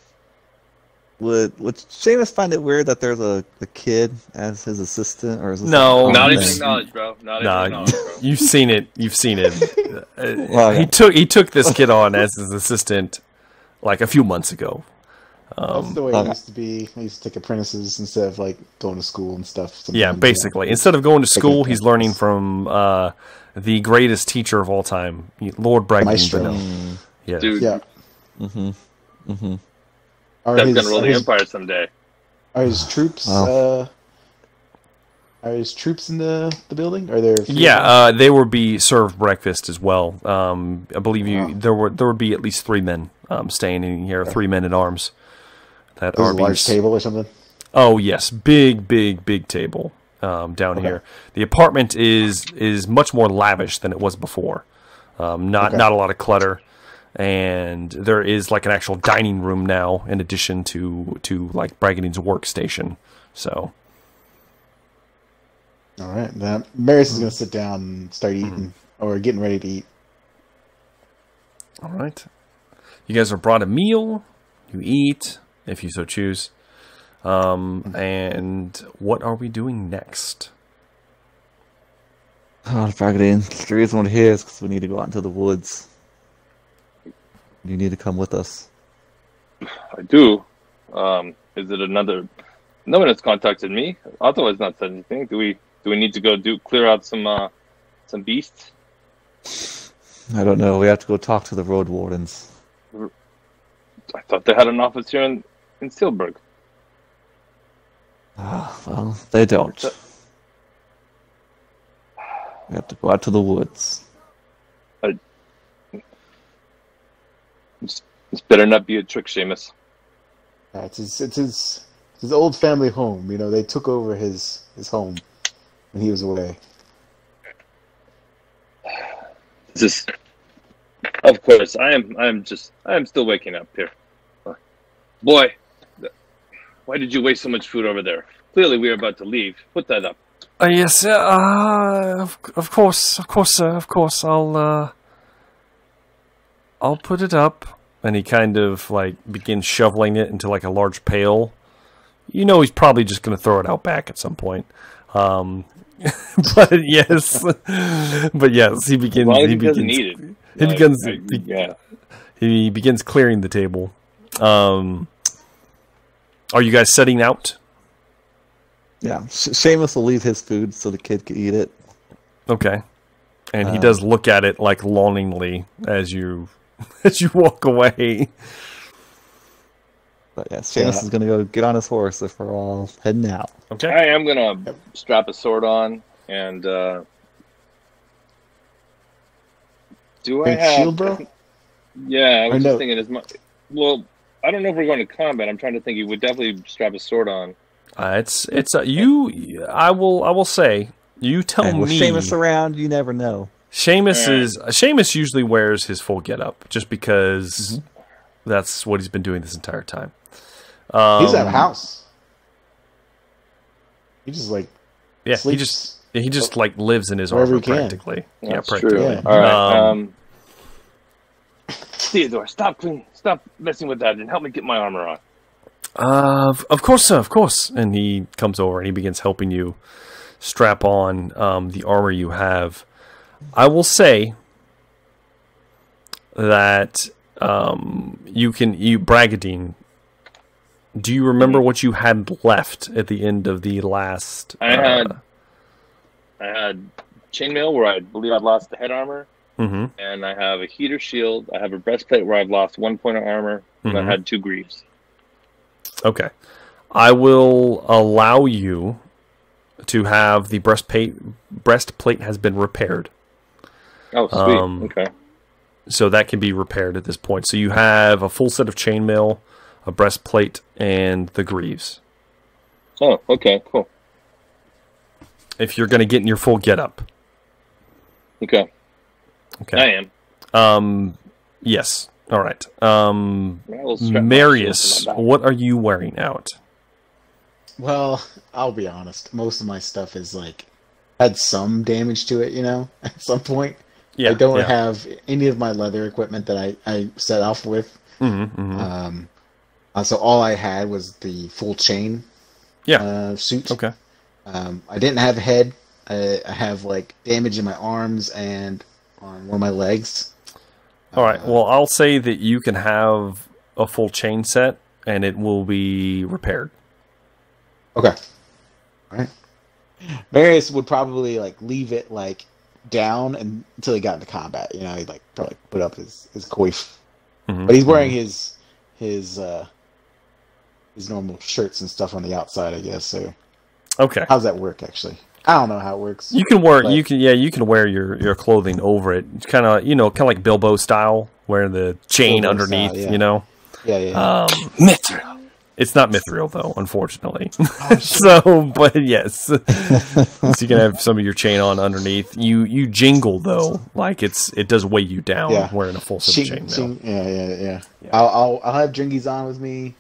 Would would Seamus find it weird that there's a, a kid as his assistant, or is this no, like not even acknowledged, bro. Not nah, even acknowledged, bro. You've seen it. You've seen it. Well, yeah. He took he took this kid on as his assistant, like a few months ago. Um, That's the way it used to be. I used to take apprentices instead of like going to school and stuff. Yeah, basically, like instead of going to school, he's learning from uh, the greatest teacher of all time, Lord Bragadine. Yeah, dude. Yeah. Mm-hmm. Mm-hmm. Are That's his, gonna roll the his, empire someday. Are his troops? Wow. Uh, are his troops in the the building? Are there? Yeah, uh, they would be served breakfast as well. Um, I believe you. Wow. There were there would be at least three men um, staying in here. Okay. Three men at arms. That are a large table or something. Oh yes, big, big, big table. um, down okay. here. The apartment is is much more lavish than it was before. Um, not okay. not a lot of clutter, and there is like an actual dining room now in addition to to like Bragadine's workstation. So. All right, then Marius is going to sit down and start eating, or getting ready to eat. All right. You guys are brought a meal. You eat, if you so choose. Um, and what are we doing next? Oh, Bragadine, the reason we're here is because we need to go out into the woods. You need to come with us. I do. Um, is it another... No one has contacted me. Otto has not said anything. Do we... Do we need to go do clear out some uh, some beasts? I don't know. We have to go talk to the road wardens. I thought they had an office here in, in Seelberg. Ah, well, they don't. We have to go out to the woods. I... This better not be a trick, Seamus. Yeah, it's his, it's his, his old family home. You know, they took over his, his home. And he was away. This is, of course, I am. I am just. I am still waking up here. Boy, why did you waste so much food over there? Clearly, we are about to leave. Put that up. Uh, yes. Uh, of, of course, of course, sir. Of course, I'll. Uh, I'll put it up. And he kind of like begins shoveling it into like a large pail. You know, he's probably just going to throw it out back at some point. Um, but yes, but yes, he begins. Well, he begins. He like, begins. I, be, yeah. He begins clearing the table. Um, are you guys setting out? Yeah, Se Seamus will leave his food so the kid can eat it. Okay, and um, he does look at it like longingly as you as you walk away. But yeah, Seamus yeah. is going to go get on his horse if we're all heading out. Okay. I am going to strap a sword on and, uh... Do I have... shield, bro? Yeah, I was I just thinking as much... Well, I don't know if we're going to combat. I'm trying to think. He would definitely strap a sword on. Uh, it's... it's uh, you... I will I will say, you tell and me... with Seamus around, you never know. Seamus right. is... Seamus usually wears his full getup just because... Mm-hmm. That's what he's been doing this entire time. Um, he's at a house. He just like yeah. Sleeps. He just he just like lives in his armor practically. Yeah, that's practically. True. Yeah. All right. Um, um, Theodore, stop clean, stop messing with that, and help me get my armor on. Uh, of, of course, sir, of course. And he comes over and he begins helping you strap on um, the armor you have. I will say that. Um, you can, you, Bragadine, do you remember what you had left at the end of the last? I uh, had, I had chainmail where I believe I lost the head armor, mm-hmm. and I have a heater shield. I have a breastplate where I've lost one point of armor, and mm-hmm. I had two greaves. Okay. I will allow you to have the breastplate, breastplate has been repaired. Oh, sweet. Um, okay. So that can be repaired at this point. So you have a full set of chainmail, a breastplate, and the greaves. Oh, okay, cool. If you're going to get in your full getup. Okay. Okay. I am. Um, yes. All right. Um, Marius, what are you wearing out? Well, I'll be honest. Most of my stuff is like had some damage to it, you know, at some point. Yeah, I don't yeah. have any of my leather equipment that I, I set off with. Mm-hmm, mm-hmm. Um, uh, so all I had was the full chain yeah. uh, suit. Okay. Um, I didn't have a head. I, I have like damage in my arms and on one of my legs. All right. Uh, well, I'll say that you can have a full chain set and it will be repaired. Okay. All right. Marius would probably like leave it like down and, until he got into combat, you know, he like probably put up his his coif, mm-hmm, but he's wearing mm-hmm. his his uh, his normal shirts and stuff on the outside, I guess. So, okay, how's that work? Actually, I don't know how it works. You can wear, but... you can, yeah, you can wear your your clothing over it, kind of, you know, kind of like Bilbo style, wear the chain Bilbo underneath, style, yeah. you know. Yeah, yeah. yeah. Um, It's not mithril, though, unfortunately. Oh, so, but yes. So you can have some of your chain on underneath. You you jingle, though. Like, it's it does weigh you down yeah. wearing a full silver chain. She, yeah, yeah, yeah. yeah. I'll, I'll, I'll have dringies on with me.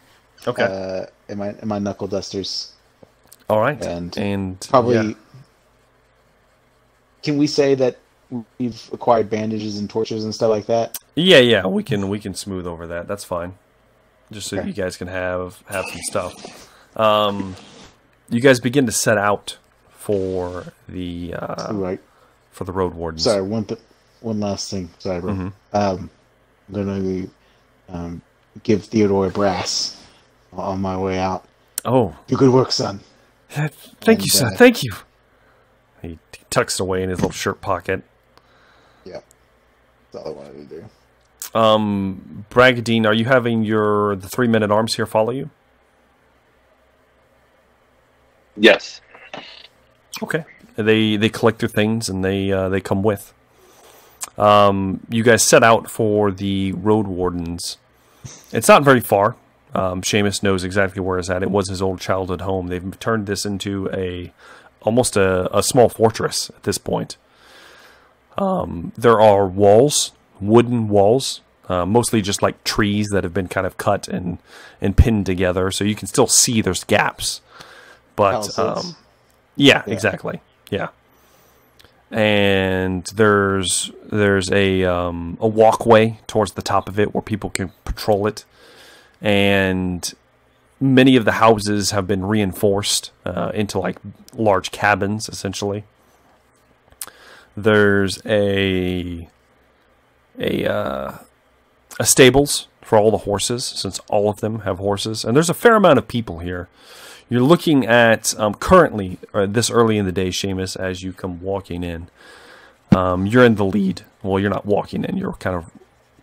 Okay. Uh, and, my, and my knuckle dusters. All right. And, and probably... Yeah. Can we say that we've acquired bandages and torches and stuff like that? Yeah, yeah. We can, we can smooth over that. That's fine. Just so okay. you guys can have have some stuff. Um, you guys begin to set out for the uh, right. for the road wardens. Sorry, one one last thing. Sorry, bro. Mm-hmm. um, I'm gonna um, give Theodore a brass on my way out. Oh, do good work, son. That, thank and, you, son. Uh, thank you. He tucks it away in his little shirt pocket. Yeah, that's all I wanted to do. Um, Bragadine, are you having your the three men at arms here follow you? Yes. Okay. They they collect their things and they uh, they come with. Um, you guys set out for the road wardens. It's not very far. Um, Seamus knows exactly where it's at. It was his old childhood home. They've turned this into a almost a, a small fortress at this point. Um, there are walls. Wooden walls, uh, mostly just like trees that have been kind of cut and and pinned together, so you can still see there's gaps. But um, yeah, yeah, exactly, yeah. And there's there's a um, a walkway towards the top of it where people can patrol it, and many of the houses have been reinforced uh, into like large cabins, essentially. There's a A, uh, a stables for all the horses, since all of them have horses. And there's a fair amount of people here. You're looking at, um, currently, or this early in the day, Seamus, as you come walking in. Um, you're in the lead. Well, you're not walking in. You're kind of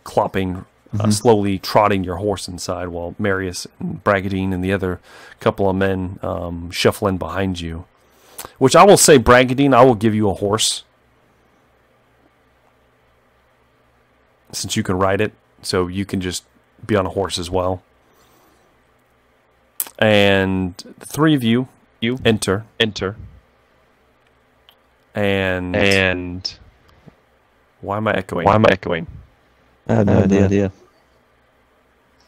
clopping, mm-hmm. uh, slowly trotting your horse inside, while Marius and Bragadine and the other couple of men um, shuffle in behind you. Which I will say, Bragadine, I will give you a horse. Since you can ride it, so you can just be on a horse as well. And the three of you, you enter, enter, and and why am I echoing? Why am I echoing? I have no, I have idea. no idea.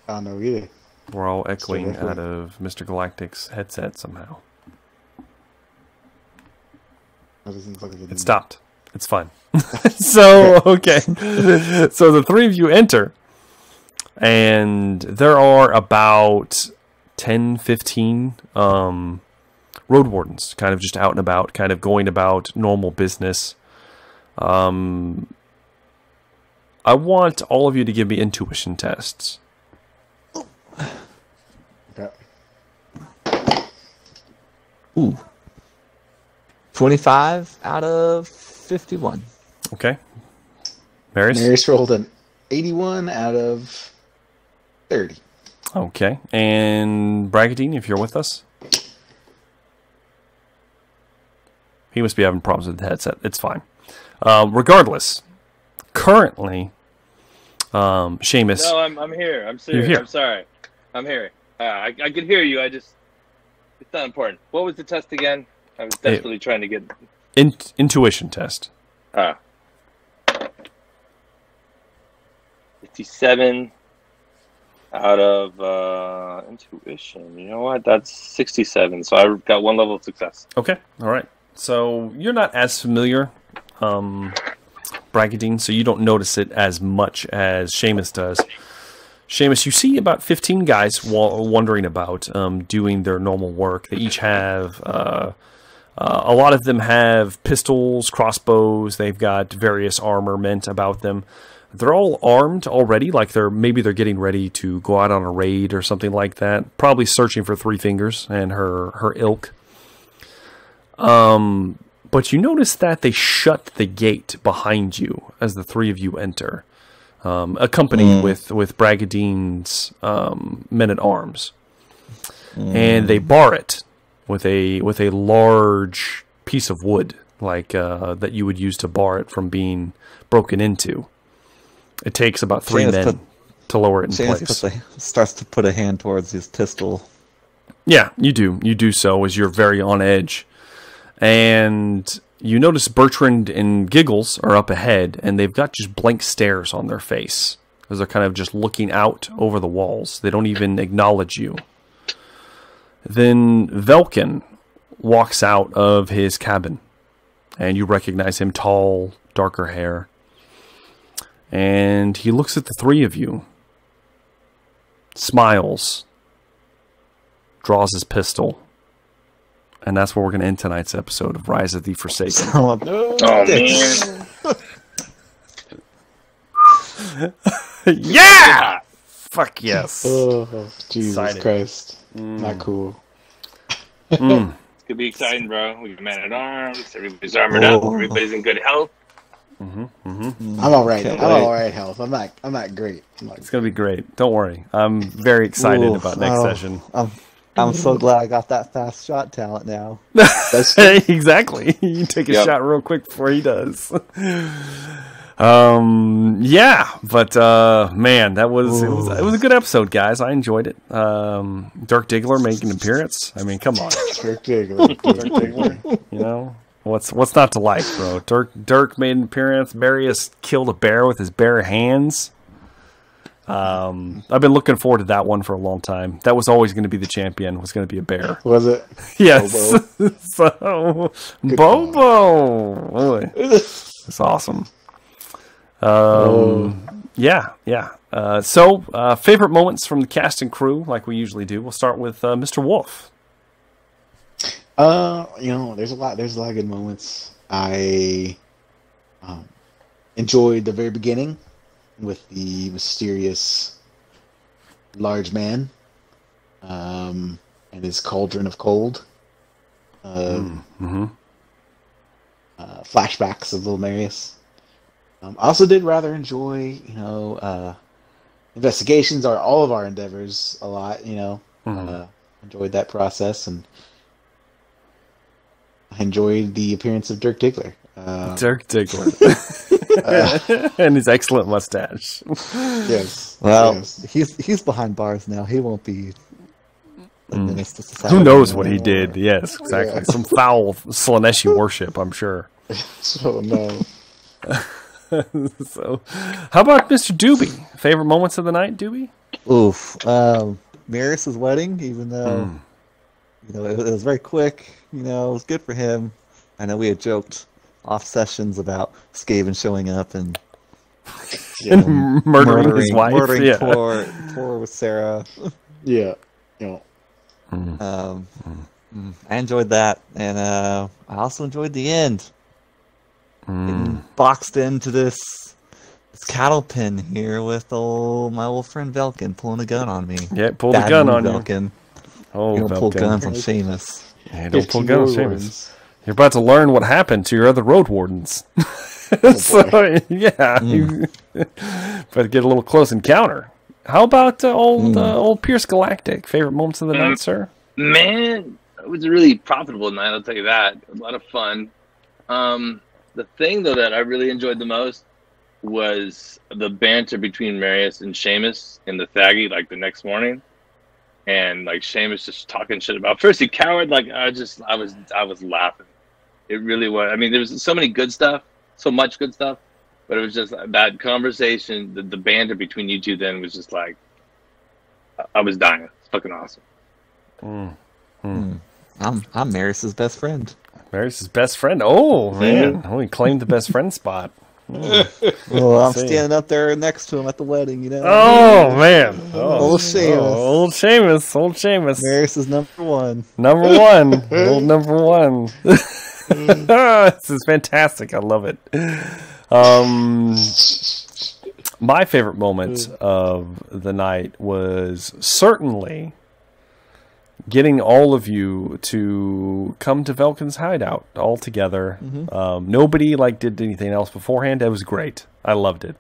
I don't know either. We're all echoing out of Mister Galactic's headset somehow. It stopped. It's fine. So, okay. So the three of you enter, and there are about ten, fifteen um, road wardens kind of just out and about, kind of going about normal business. Um, I want all of you to give me intuition tests. Okay. Ooh. twenty-five out of fifty-one. Okay. Marius? Marius rolled an eighty-one out of thirty. Okay. And Bragadine, if you're with us? He must be having problems with the headset. It's fine. Um, regardless, currently, um, Seamus... No, I'm, I'm here. I'm serious. You're here. I'm sorry. I'm here. Uh, I, I can hear you. I just... It's not important. What was the test again? I was desperately it, trying to get... In, intuition test. Ah. fifty-seven out of uh, intuition. You know what? That's sixty-seven. So I got one level of success. Okay. All right. So you're not as familiar, um, Bragadine, so you don't notice it as much as Seamus does. Seamus, you see about fifteen guys wandering about, um, doing their normal work. They each have... Uh, Uh, a lot of them have pistols, crossbows. They've got various armament about them. They're all armed already. Like they're maybe they're getting ready to go out on a raid or something like that. Probably searching for Three Fingers and her her ilk. Um, but you notice that they shut the gate behind you as the three of you enter, um, accompanied mm. with with Bragadine's um, men at arms, mm. and they bar it. With a with a large piece of wood, like uh, that you would use to bar it from being broken into. It takes about three Seamus men put, to lower it in Seamus place. Puts a, starts to put a hand towards his pistol Yeah, you do. You do so as you're very on edge. And you notice Bertrand and Giggles are up ahead, and they've got just blank stares on their face as they're kind of just looking out over the walls. They don't even acknowledge you. Then Velkin walks out of his cabin, and you recognize him, tall, darker hair. And he looks at the three of you, smiles, draws his pistol, and that's where we're going to end tonight's episode of Rise of the Forsaken. Oh, man. Yeah! Fuck yes. Oh, Jesus Excited. Christ. Mm. Not cool. Mm. It's going to be exciting, bro. We've men at arms. Everybody's armored oh. up. Everybody's in good health. Mm-hmm, mm-hmm. I'm all right. Can't I'm wait. all right, health. I'm not. I'm not great. I'm not it's great. gonna be great. Don't worry. I'm very excited Oof, about next oh, session. I'm, I'm so glad I got that fast shot talent now. That's exactly. You take a yep. shot real quick before he does. Um. Yeah. But uh, man, that was it, was it was a good episode, guys. I enjoyed it. Um, Dirk Diggler making an appearance. I mean, come on. Dirk Diggler. Dirk Diggler. You know. What's what's not to like, bro? Dirk Dirk made an appearance. Marius killed a bear with his bare hands. Um, I've been looking forward to that one for a long time. That was always going to be the champion. Was going to be a bear. Was it? Yes. Bobo. so Good Bobo, it's awesome. Um, oh. yeah, yeah. Uh, so uh, favorite moments from the cast and crew, like we usually do. We'll start with uh, Mister Wolf. Uh, you know, there's a lot. There's a lot of good moments. I um, enjoyed the very beginning with the mysterious large man um, and his cauldron of cold. Um, mm-hmm. uh, flashbacks of little Marius. Um, I also did rather enjoy, you know, uh, investigations are all of our endeavors a lot. You know, mm-hmm. uh, enjoyed that process and. I enjoyed the appearance of Dirk Diggler. Uh, Dirk Diggler. uh, and his excellent mustache. Yes. Well, yes. He's, he's behind bars now. He won't be... Mm. Who knows what he did. Yes, exactly. Yeah. Some foul Slaneshi worship, I'm sure. So, no. So, how about Mister Doobie? Favorite moments of the night, Doobie? Oof. Um, Marius' wedding, even though... Mm. You know, it, it was very quick. You know, it was good for him. I know we had joked off sessions about Skaven showing up and, you know, and murdering, murdering his wife, murdering yeah. poor, poor with Sarah. Yeah, you know. Mm. Um, mm. I enjoyed that, and uh, I also enjoyed the end. Mm. Getting boxed into this. It's cattle pen here with old my old friend Velkin pulling a gun on me. Yeah, pulled Dad a gun on Velkin. You. Oh, you don't pull guns on Seamus. Yeah, don't pull guns on Seamus. You're about to learn what happened to your other road wardens. Oh, so, yeah. Mm. Better get a little close encounter. How about uh, old mm. uh, old Pierce Galactic? Favorite moments of the um, night, sir? Man, it was a really profitable night, I'll tell you that. A lot of fun. Um, the thing, though, that I really enjoyed the most was the banter between Marius and Seamus in the Thaggy, like, the next morning. And like Seamus just talking shit about first he cowered, like I just I was I was laughing. It really was. I mean, there was so many good stuff, so much good stuff, but it was just that conversation, the, the banter between you two then was just like I was dying. It's fucking awesome. Mm. Mm. I'm I'm Marius's best friend. Marius's best friend. Oh man, we claimed the best friend spot. Mm. Well, I'm see. standing up there next to him at the wedding, you know. Oh man, oh. old Seamus, oh, old Seamus, old Seamus. Marius is number one, number one, old number one. Mm. This is fantastic. I love it. Um, my favorite moment of the night was certainly getting all of you to come to Velkin's hideout all together. Mm-hmm. Um, nobody like did anything else beforehand. That was great. I loved it.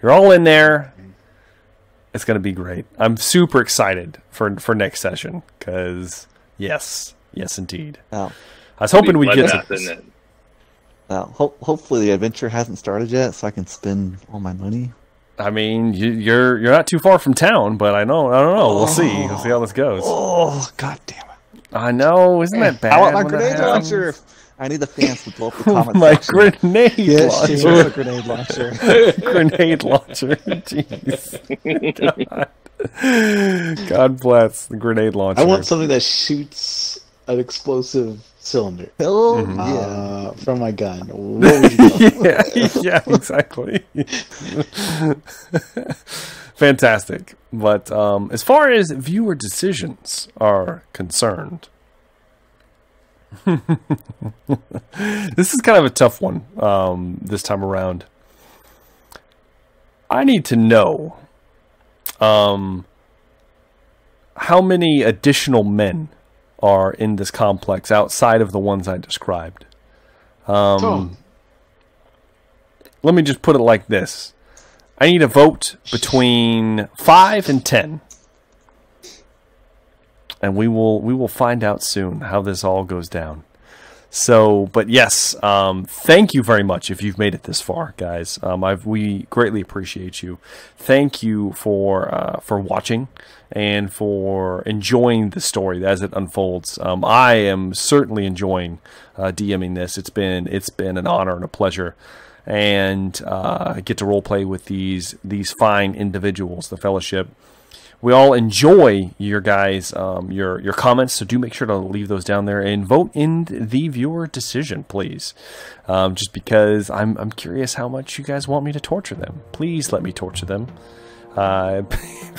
You're all in there. It's gonna be great. I'm super excited for for next session because yes, yes indeed. Oh. I was hoping we'd get to this. Well, ho hopefully the adventure hasn't started yet, so I can spend all my money. I mean, you, you're you're not too far from town, but I know I don't know. We'll oh. see. We'll see how this goes. Oh, god damn it! I know. Isn't that bad? I want my grenade launcher. I need the fans to blow up the comments. My grenade, yes, launcher. She wants a grenade launcher. Grenade launcher. Jeez. God. God bless the grenade launcher. I want something that shoots an explosive cylinder. Hell, mm-hmm. uh, yeah. From my gun. Yeah, yeah, exactly. Fantastic. But um, as far as viewer decisions are concerned, this is kind of a tough one um, this time around. I need to know um, how many additional men are in this complex outside of the ones I described. Um, oh. Let me just put it like this. I need a vote between five and ten. And we will we will find out soon how this all goes down. So, but yes, um, thank you very much if you've made it this far, guys. Um, I've, we greatly appreciate you. Thank you for uh, for watching and for enjoying the story as it unfolds. Um, I am certainly enjoying uh, DMing this. It's been it's been an honor and a pleasure. And uh, I get to role play with these these fine individuals, the Fellowship. We all enjoy your guys, um, your your comments, so do make sure to leave those down there and vote in the viewer decision, please. Um, just because I'm I'm curious how much you guys want me to torture them. Please let me torture them, uh,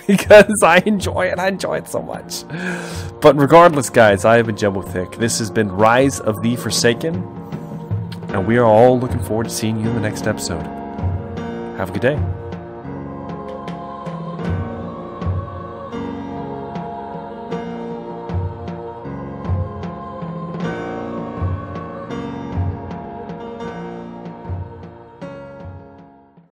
because I enjoy it. I enjoy it so much. But regardless, guys, I have been Jimbo Thick. This has been Rise of the Forsaken, and we are all looking forward to seeing you in the next episode. Have a good day.